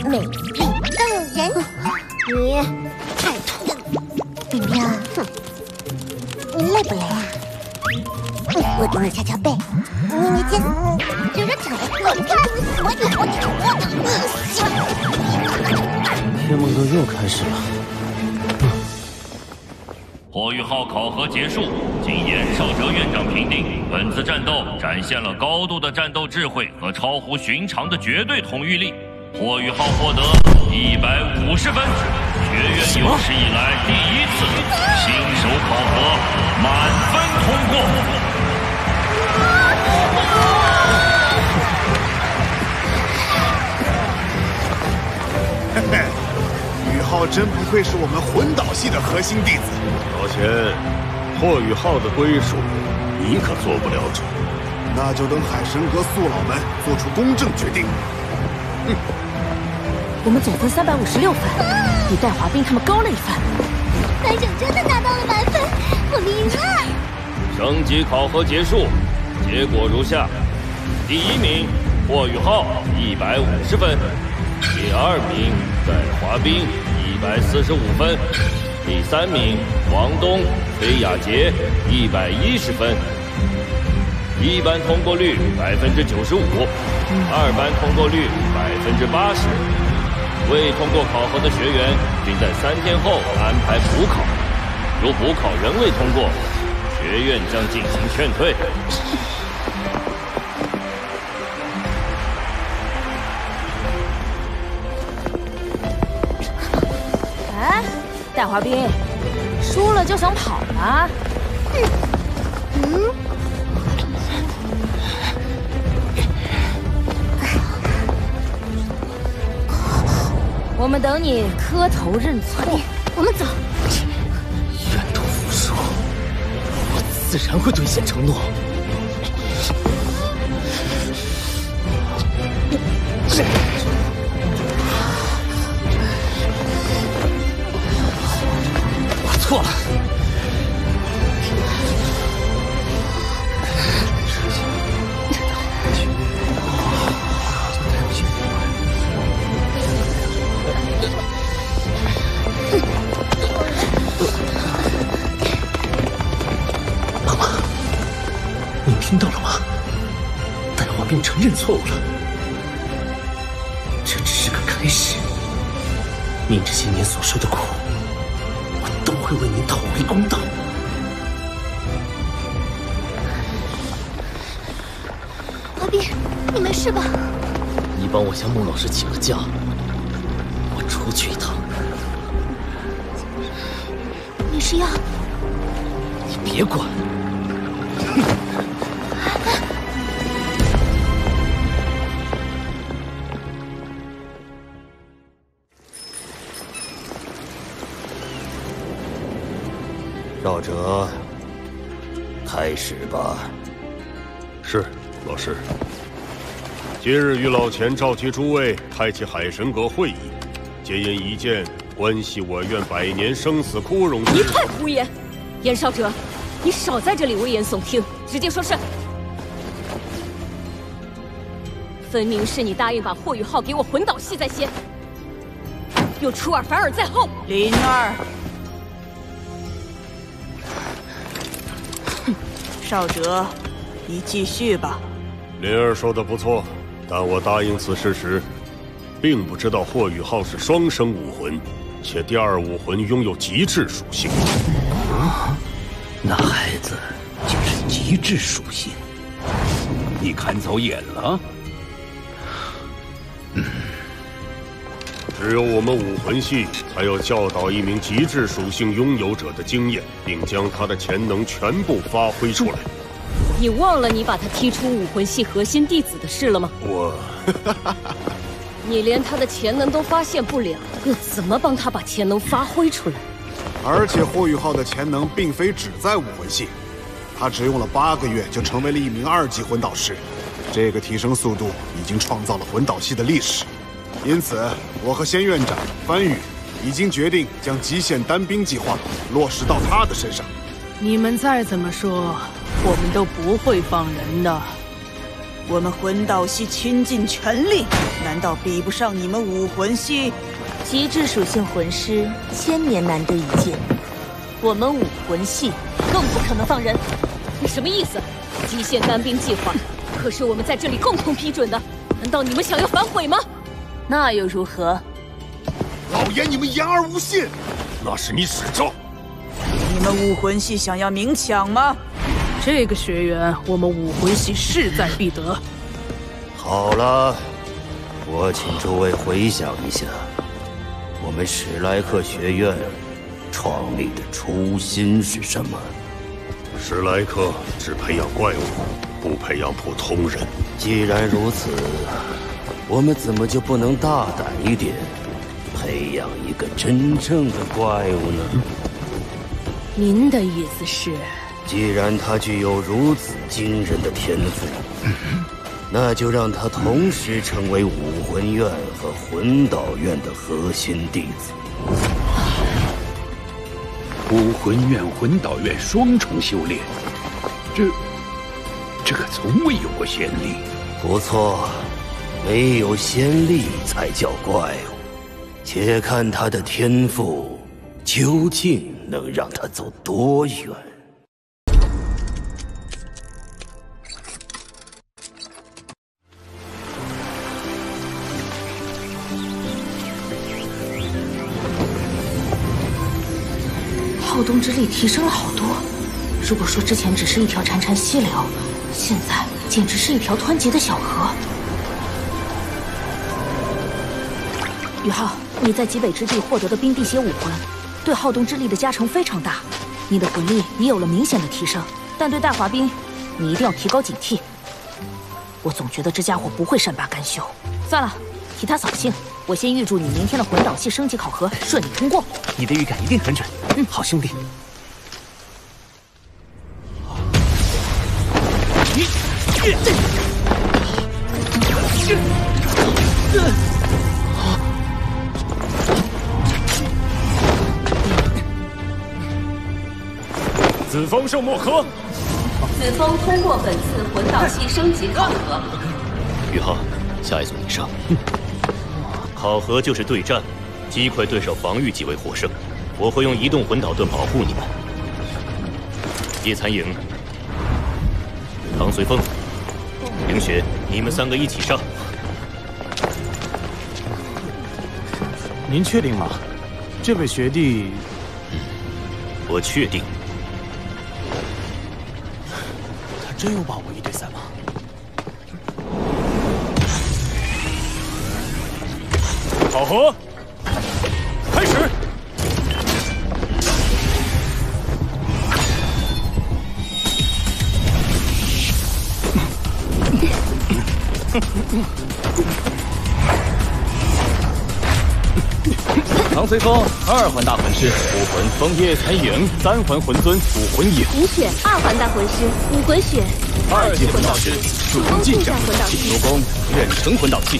美丽动人。你太土了，怎么样？你累不累啊？我给你敲敲背，捏捏肩，揉揉腿。我天梦都又开始了。火域号考核结束。 经严少哲院长评定，本次战斗展现了高度的战斗智慧和超乎寻常的绝对统御力。火域号获得150分，学院有史以来第一次新手考核满分通过。嘿嘿，宇浩真不愧是我们魂导系的核心弟子。老钱。 霍雨浩的归属，你可做不了主。那就等海神阁宿老们做出公正决定。我们总分356分，比戴华斌他们高了1分。班长真的拿到了满分，我们赢了。升级考核结束，结果如下：第一名霍宇浩150分，第二名戴华斌145分，第三名王东、裴雅杰110分，一班通过率95%，二班通过率80%。未通过考核的学员均在3天后安排补考，如补考仍未通过，学院将进行劝退。哎，戴华斌，输了就想跑了？我们等你磕头认错。我们走。愿赌服输，我自然会兑现承诺。我错了。听到了吗？戴华斌承认错误了，这只是个开始。您这些年所受的苦，我都会为您讨回公道。华斌，你没事吧？你帮我向穆老师请了假，我出去一趟。你是要？你别管。赵哲，开始吧。是，老师。今日于老前召集诸位开启海神阁会议，皆因一件关系我院100年生死枯荣之。一派胡言！严少哲，你少在这里危言耸听，直接说事。分明是你答应把霍宇浩给我魂导系在先，又出尔反尔在后。灵儿。少哲，你继续吧。灵儿说的不错，但我答应此事时，并不知道霍宇浩是双生武魂，且第二武魂拥有极致属性。啊，那孩子就是极致属性，你看走眼了。只有我们武魂系才有教导一名极致属性拥有者的经验，并将他的潜能全部发挥出来。你忘了你把他踢出武魂系核心弟子的事了吗？我，你连他的潜能都发现不了，又怎么帮他把潜能发挥出来？而且霍宇浩的潜能并非只在武魂系，他只用了8个月就成为了一名2级魂导师，这个提升速度已经创造了魂导系的历史。因此，我和仙院长番宇已经决定将极限单兵计划落实到他的身上。你们再怎么说，我们都不会放人的。我们魂导系倾尽全力，难道比不上你们武魂系？极致属性魂师1000年难得一见，我们武魂系更不可能放人。你什么意思？极限单兵计划可是我们在这里共同批准的，难道你们想要反悔吗？那又如何？老爷，你们言而无信。那是你使诈。你们武魂系想要明抢吗？这个学员，我们武魂系势在必得。好了，我请诸位回想一下，我们史莱克学院创立的初心是什么？史莱克只培养怪物，不培养普通人。既然如此，我们怎么就不能大胆一点，培养一个真正的怪物呢？您的意思是，既然他具有如此惊人的天赋，那就让他同时成为武魂院和魂导院的核心弟子。武魂院、魂导院双重修炼，这可从未有过先例。不错，没有先例才叫怪物。且看他的天赋究竟能让他走多远。 后动之力提升了好多。如果说之前只是一条潺潺溪流，现在简直是一条湍急的小河。宇浩，你在极北之地获得的冰地蝎武魂，对好动之力的加成非常大。你的魂力也有了明显的提升，但对大滑冰，你一定要提高警惕。我总觉得这家伙不会善罢甘休。算了，替他扫兴。 我先预祝你明天的魂导系升级考核顺利通过。你的预感一定很准，好兄弟。子枫圣墨科，子枫通过本次魂导系升级考核。宇浩，下一组你上。考核就是对战，击溃对手防御即为获胜。我会用移动魂导盾保护你们。叶残影、唐随风、凌雪，你们三个一起上。您确定吗？这位学弟，我确定。他真有把握1对3吗？ 考核开始。唐随风，2环大魂师，5魂枫叶残影，3环魂尊，5魂影。凌雪，2环大魂师，5魂雪。2级魂导师，主攻近战魂导器，主攻远程魂导器。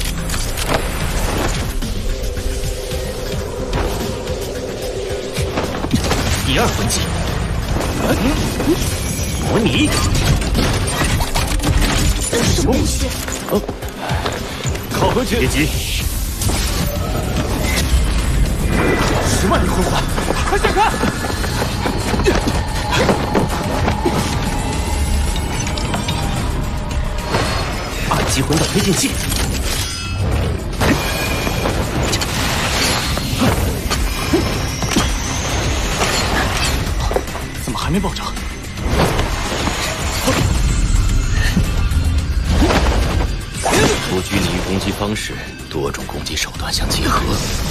2魂技，模拟，什么东西？考核局，别急，10万里魂环，快闪开！2级魂导推进器。 还没爆炸！我拘泥于攻击方式，多种攻击手段相结合。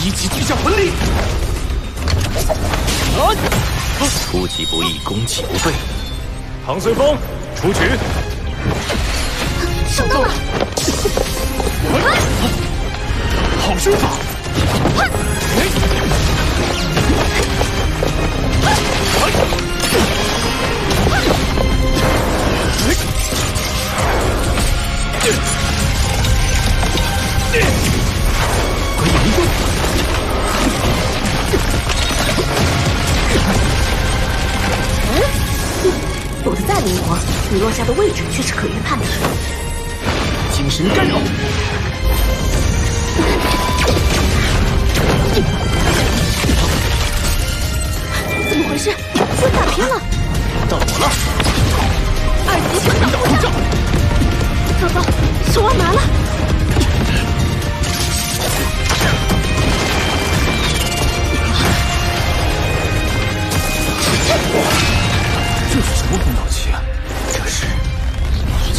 1级巨象魂力，出其不意，攻其不备。唐随风，出局。上当了！好身法！躲得再灵活，你落下的位置却是可预判的。精神干扰！怎么回事？我打偏了！到我了！2级魂导护罩！糟糕，手腕麻了！ 这是什么魂导器啊？这是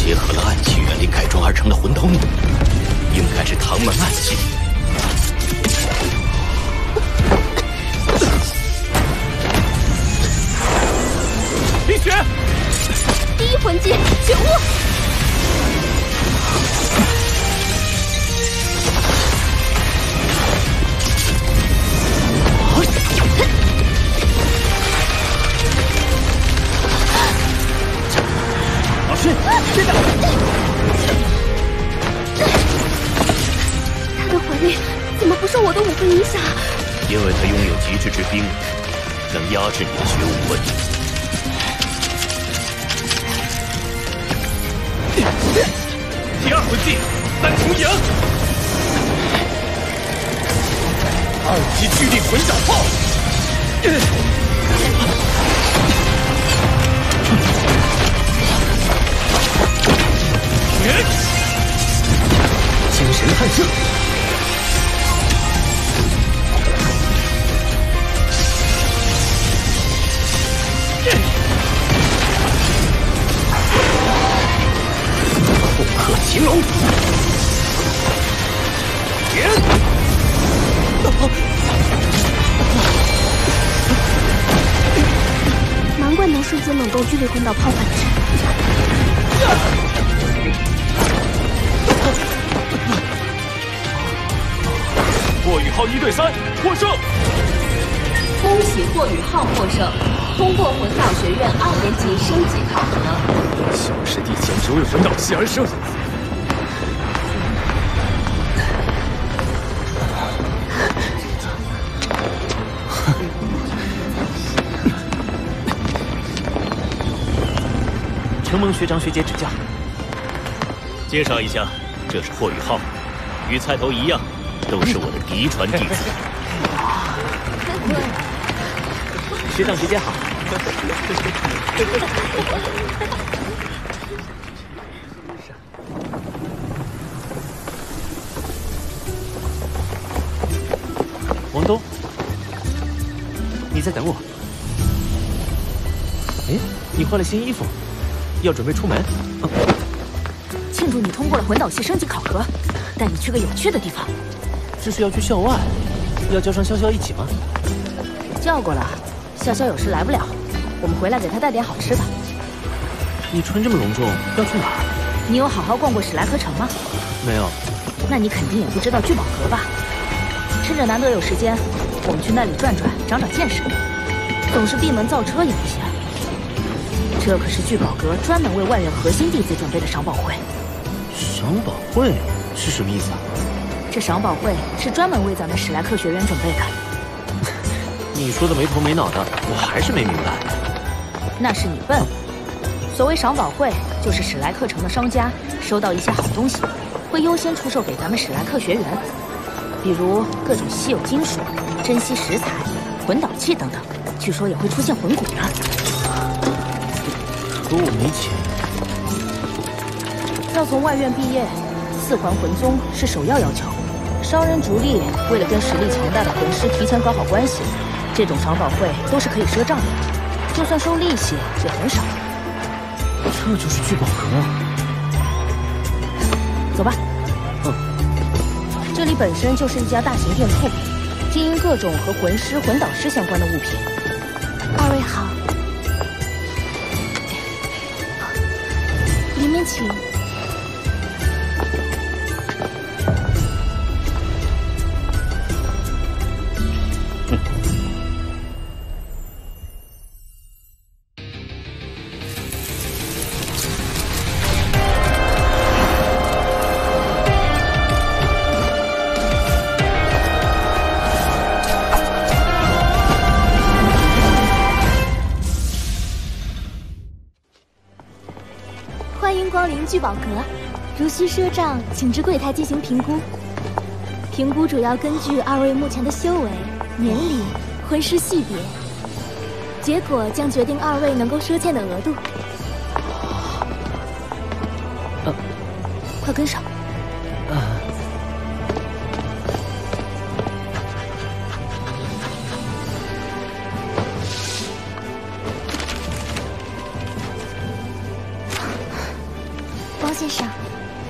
结合了暗器原理改装而成的魂导弩，应该是唐门暗器。李雪，1魂技，雪雾。 真的，他的魂力怎么不受我的武魂影响？因为他拥有极致之冰，能压制你的学武魂。魂技三重影，二级巨力魂掌炮。精神探射，攻克擒龙，难怪能瞬间冷冻巨力魂导炮反制。 霍雨浩1对3获胜！恭喜霍雨浩获胜，通过魂导学院2年级升级考核。小师弟简直为魂导系而生。承蒙学长学姐指教。介绍一下，这是霍雨浩，与菜头一样。 都是我的嫡传弟子。学长学姐好。王东，你在等我？哎，你换了新衣服，要准备出门？庆祝你通过了魂导系升级考核，带你去个有趣的地方。 这是要去校外，要叫上潇潇一起吗？叫过了，潇潇有事来不了，我们回来给他带点好吃的。你穿这么隆重，要去哪儿？你有好好逛过史莱科城吗？没有。那你肯定也不知道聚宝阁吧？趁着难得有时间，我们去那里转转，长长见识。总是闭门造车也不行。这可是聚宝阁专门为万人核心弟子准备的赏宝会。赏宝会是什么意思啊？ 这赏宝会是专门为咱们史莱克学员准备的。你说的没头没脑的，我还是没明白。那是你笨。所谓赏宝会，就是史莱克城的商家收到一些好东西，会优先出售给咱们史莱克学员，比如各种稀有金属、珍稀食材、魂导器等等。据说也会出现魂骨呢。可我没钱。要从外院毕业，4环魂宗是首要要求。 商人逐利，为了跟实力强大的魂师提前搞好关系，这种赏宝会都是可以赊账的，就算收利息也很少。这就是聚宝阁啊！走吧。嗯。这里本身就是一家大型店铺，经营各种和魂师、魂导师相关的物品。二位好，里面请。 聚宝阁，如需赊账，请至柜台进行评估。评估主要根据二位目前的修为、年龄、魂师系别，结果将决定二位能够赊欠的额度。快跟上！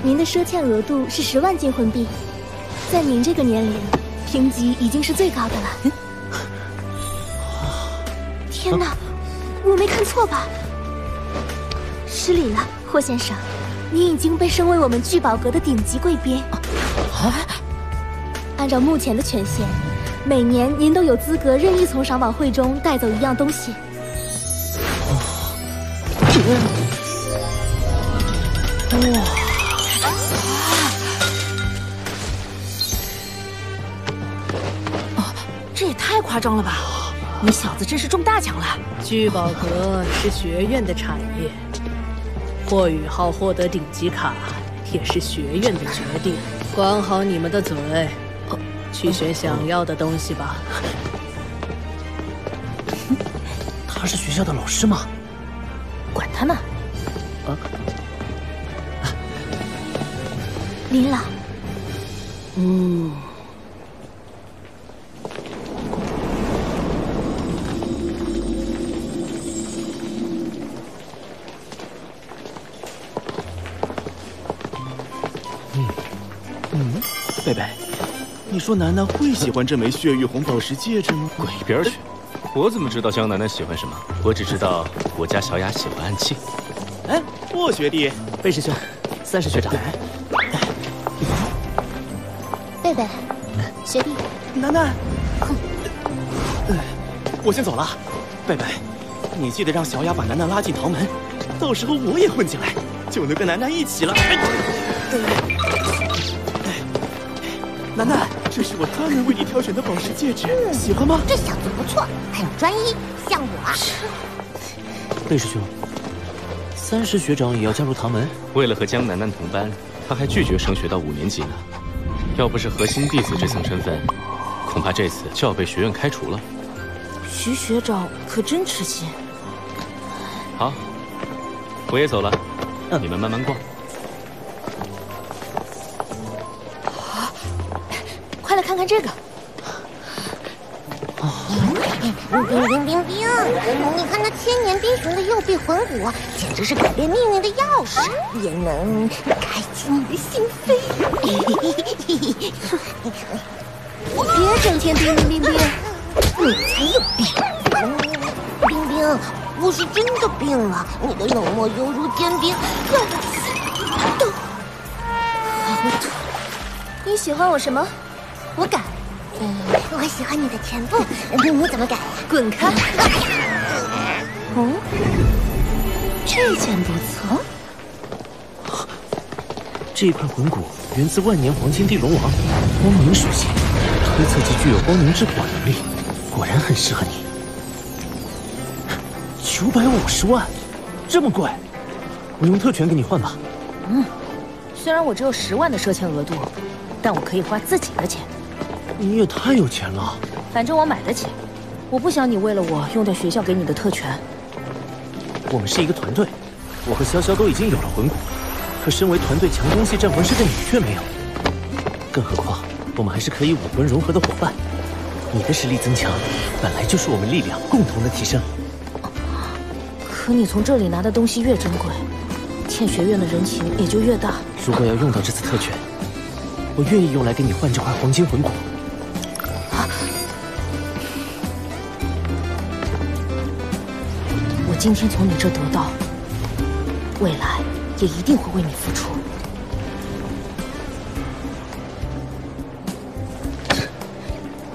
您的赊欠额度是10万金魂币，在您这个年龄，评级已经是最高的了。天哪，我没看错吧？失礼了，霍先生，您已经被升为我们聚宝阁的顶级贵宾。按照目前的权限，每年您都有资格任意从赏宝会中带走一样东西。哇！ 夸张了吧？你小子真是中大奖了！聚宝阁是学院的产业，霍雨浩获得顶级卡也是学院的决定。管好你们的嘴，去学想要的东西吧。他是学校的老师吗？管他呢。林老。贝贝，你说楠楠会喜欢这枚血玉红宝石戒指吗？滚一边去！我怎么知道江楠楠喜欢什么？我只知道我家小雅喜欢暗器。哎，霍学弟，贝师兄，三师学长。贝贝，学弟，楠楠，我先走了。贝贝，你记得让小雅把楠楠拉进堂门，到时候我也混进来，就能跟楠楠一起了。楠楠，这是我专门为你挑选的宝石戒指，喜欢吗？这小子不错，很专一，像我。贝师兄，三师学长也要加入唐门？为了和江楠楠同班，他还拒绝升学到5年级呢。要不是核心弟子这层身份，恐怕这次就要被学院开除了。徐学长可真痴心。好，我也走了，你们慢慢逛。看看这个，冰！你看那千年冰熊的右臂魂骨，简直是改变命运的钥匙，也能开启你的心扉。别整天冰，你才有病！冰，我是真的病了，你的冷漠犹如坚冰，让我心动。好土！你喜欢我什么？我敢，我喜欢你的全部，你怎么敢？滚开！这件不错。这块魂骨源自万年黄金地龙王，光明属性，推测即具有光明之火能力，果然很适合你。950万，这么贵？我用特权给你换吧。虽然我只有10万的赊欠额度，但我可以花自己的钱。你也太有钱了，反正我买得起。我不想你为了我用掉学校给你的特权。我们是一个团队，我和潇潇都已经有了魂骨，可身为团队强攻系战魂师的你却没有。更何况我们还是可以武魂融合的伙伴。你的实力增强，本来就是我们力量共同的提升。可你从这里拿的东西越珍贵，欠学院的人情也就越大。如果要用到这次特权，我愿意用来给你换这块黄金魂骨。我今天从你这得到，未来也一定会为你付出。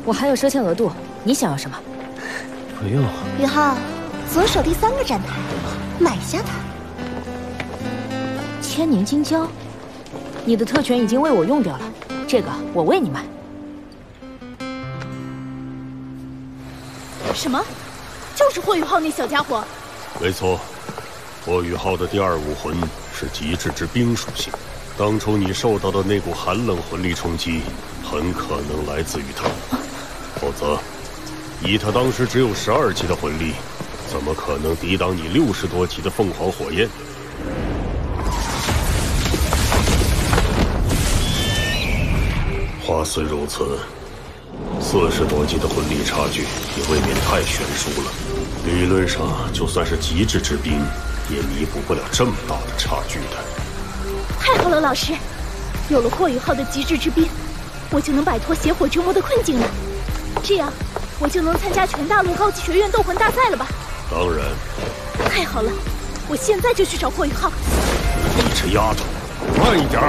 我还有赊欠额度，你想要什么？不用。宇浩，左手第3个站台，买下它。千年金胶，你的特权已经为我用掉了，这个我为你买。什么？就是霍雨浩那小家伙。没错，霍雨浩的第2武魂是极致之冰属性。当初你受到的那股寒冷魂力冲击，很可能来自于他。否则，以他当时只有12级的魂力，怎么可能抵挡你60多级的凤凰火焰？话虽如此，40多级的魂力差距也未免太悬殊了。理论上，就算是极致之冰，也弥补不了这么大的差距的。太好了，老师，有了霍雨浩的极致之冰，我就能摆脱邪火之魔的困境了。这样，我就能参加全大陆高级学院斗魂大赛了吧？当然。太好了，我现在就去找霍雨浩。你这丫头，慢一点！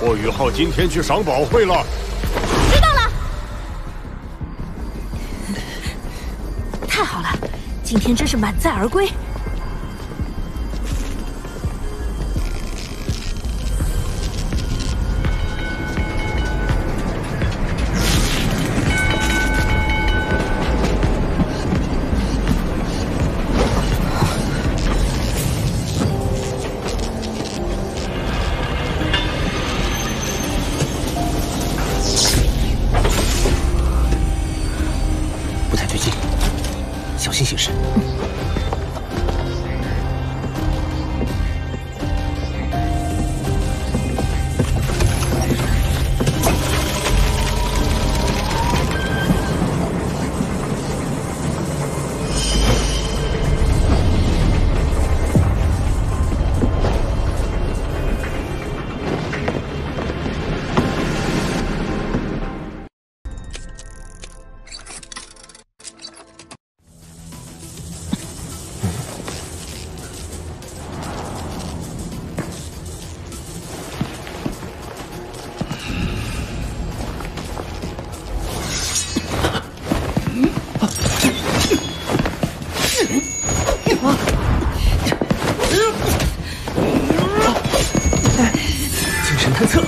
霍雨浩今天去赏宝会了，知道了。太好了，今天真是满载而归。探测。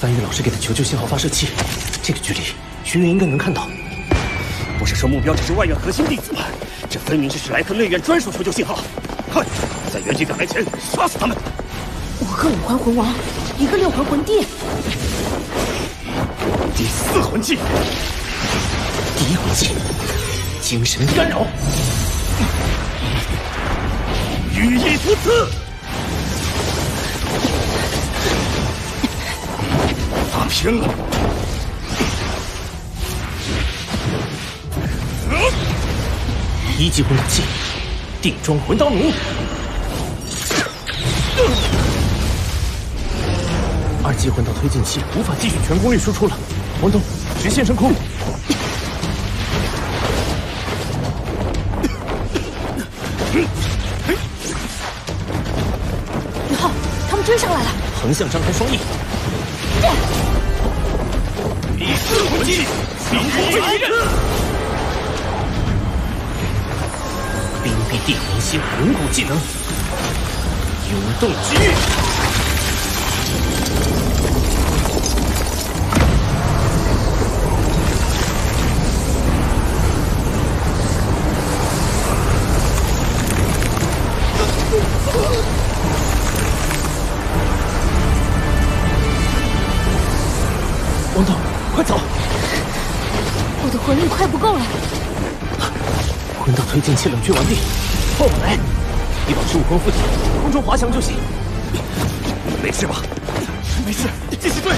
翻译老师给的求救信号发射器，这个距离学员应该能看到。不是说目标只是外院核心弟子吗？这分明就是莱特内院专属求救信号！快，在原地赶来前杀死他们！五个五环魂王，一个六环魂帝，第四魂技，第一魂技，精神干扰，羽翼突刺。 打偏了！一级魂导器，定装魂刀弩；二级魂导推进器无法继续全功率输出了，王东，直线升空！宇浩，他们追上来了！横向张开双翼。 第四魂技，冰冰一刃，冰冰地魂系魂骨技能，涌动之域，王导。 快走！我的魂力快不够了。魂导推进器冷却完毕，换我来。你保持五魂附体，空中滑翔就行。没事吧？没事，继续对。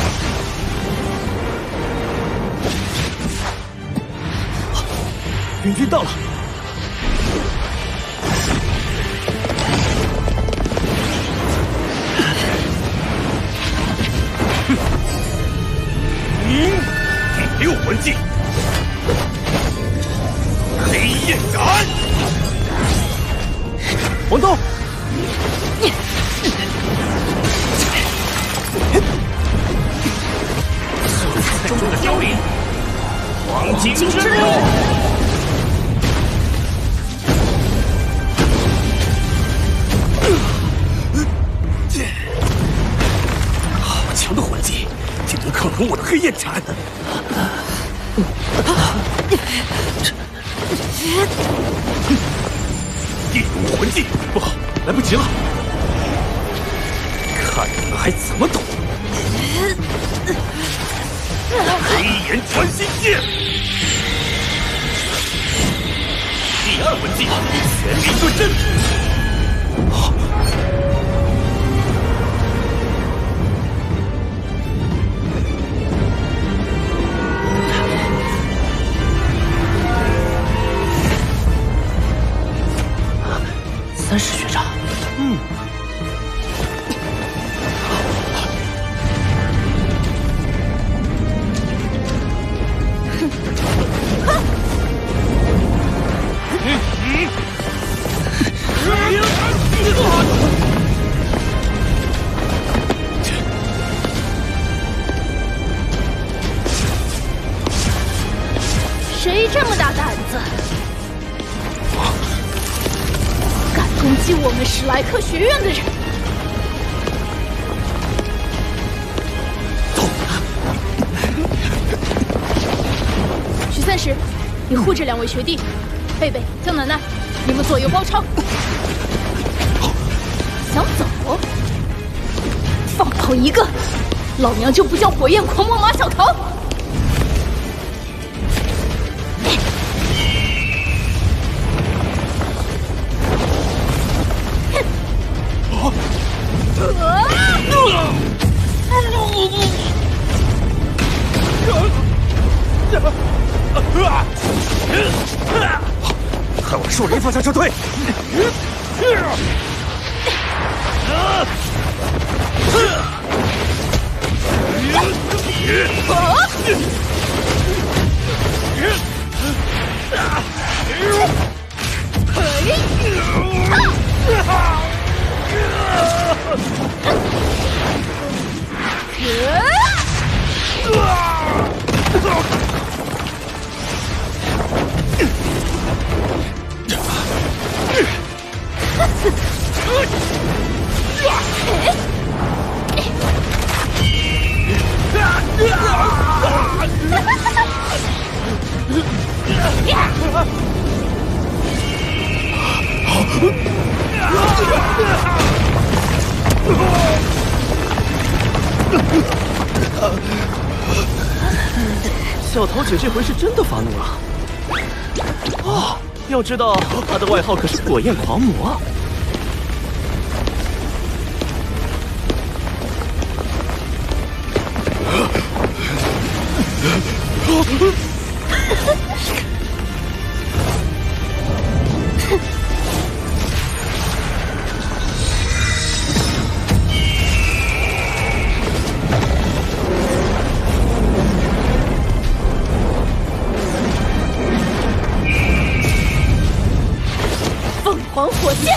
援军到了。 第六魂技，黑焰斩，王东，素材中的凋零，黄金之流。 可能我的黑焰斩！第五魂技，不好，来不及了！看你们还怎么躲！黑炎传心剑，第二魂技，全力遁阵。 三师学长，谁这么大胆子？ 攻击我们史莱克学院的人，走！徐三石，你护着两位学弟，贝贝、江楠楠，你们左右包抄。想走？放跑一个，老娘就不叫火焰狂魔马小桃！ 看我树林方向撤退！小桃姐这回是真的发怒了。哦，要知道她的外号可是火焰狂魔。 凤凰火箭。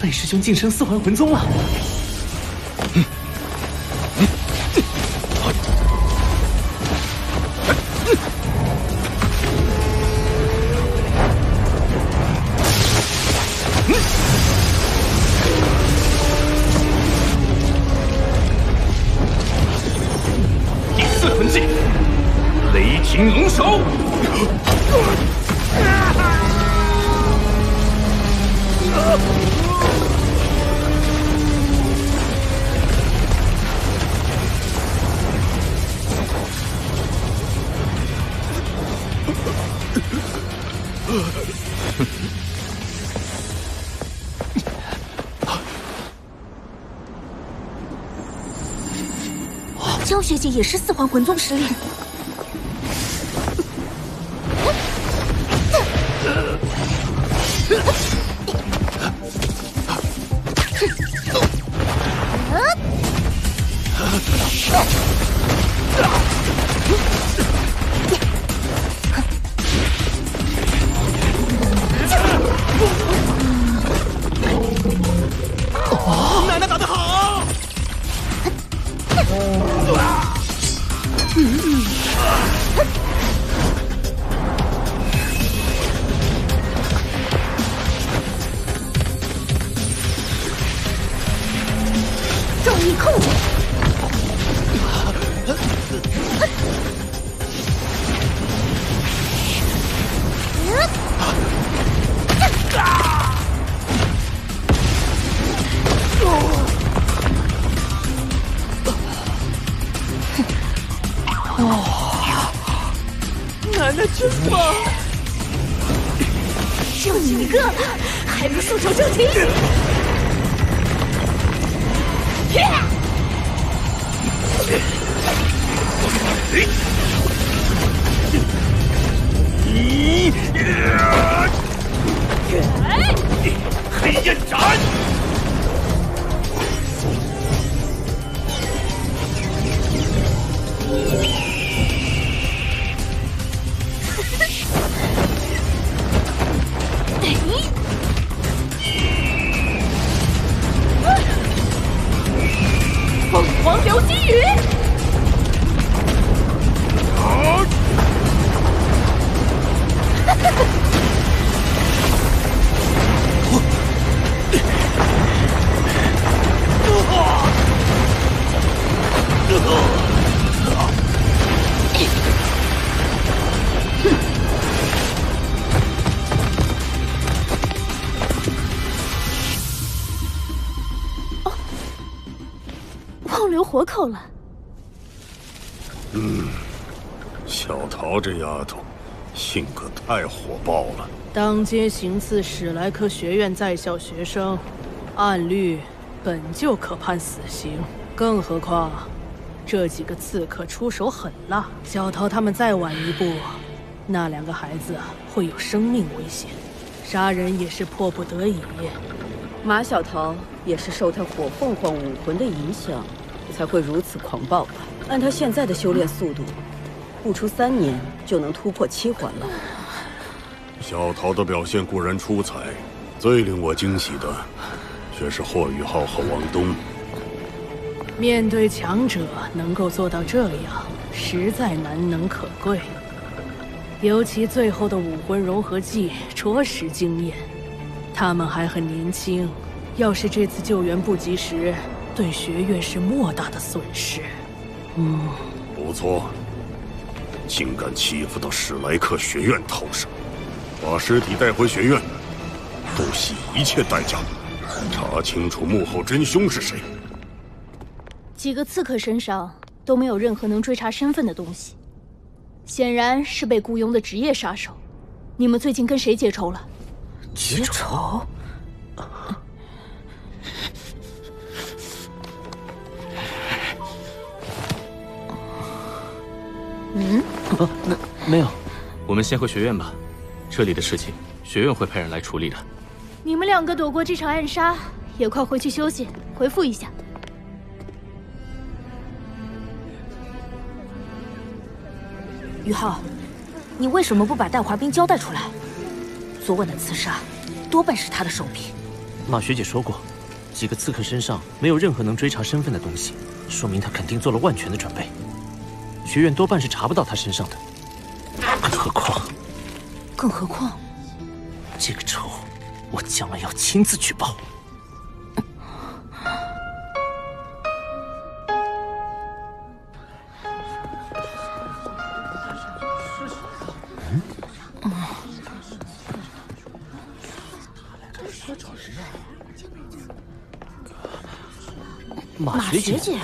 贝师兄晋升四环魂宗了。 青龙手，焦学姐也是四环魂宗实力。 奶奶打得好！重力控制。我就你一个了，还不速成正题！黑焰斩！凤凰流星雨！哈哈。 哦，忘留活口了。嗯，小桃这丫头性格太火爆了。当街行刺史莱科学院在校学生，按律本就可判死刑，更何况…… 这几个刺客出手狠辣，小桃他们再晚一步，那两个孩子会有生命危险。杀人也是迫不得已。马小桃也是受他火凤凰武魂的影响，才会如此狂暴吧？按他现在的修炼速度，不出3年就能突破7环了。小桃的表现固然出彩，最令我惊喜的，却是霍雨浩和王东。 面对强者能够做到这样，实在难能可贵。尤其最后的武魂融合技着实惊艳。他们还很年轻，要是这次救援不及时，对学院是莫大的损失。嗯，不错，竟敢欺负到史莱克学院头上，把尸体带回学院，不惜一切代价，查清楚幕后真凶是谁。 几个刺客身上都没有任何能追查身份的东西，显然是被雇佣的职业杀手。你们最近跟谁结仇了？结仇？嗯？哦，没有，我们先回学院吧。这里的事情，学院会派人来处理的。你们两个躲过这场暗杀，也快回去休息，回复一下。 于浩，你为什么不把戴华斌交代出来？昨晚的刺杀，多半是他的手笔。马学姐说过，几个刺客身上没有任何能追查身份的东西，说明他肯定做了万全的准备。学院多半是查不到他身上的。更何况，这个仇，我将来要亲自去报。 马学姐，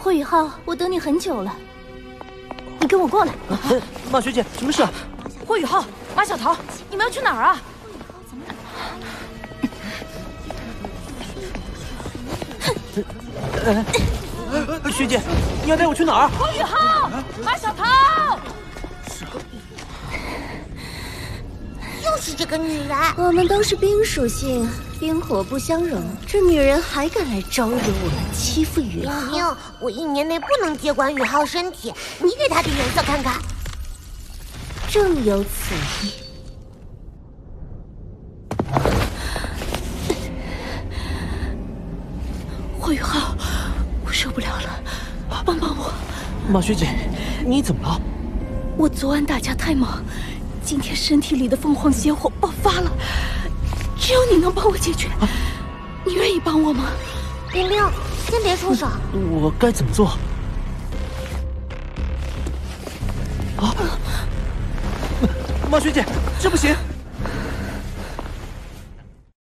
霍雨浩，我等你很久了，你跟我过来。马学姐，什么事？霍雨浩，马小桃，你们要去哪儿啊？学姐，你要带我去哪儿？霍雨浩，马小桃，又是这个女人。我们都是冰属性。 冰火不相容，这女人还敢来招惹我们，欺负雨浩！宁宁，我1年内不能接管雨浩身体，你给他点颜色看看。正有此意。霍雨浩，我受不了了，帮帮我！马学姐，你怎么了？我昨晚打架太忙，今天身体里的凤凰邪火爆发了。 只有你能帮我解决，啊、你愿意帮我吗？玲玲，先别出手。我该怎么做？啊！马学姐，这不行。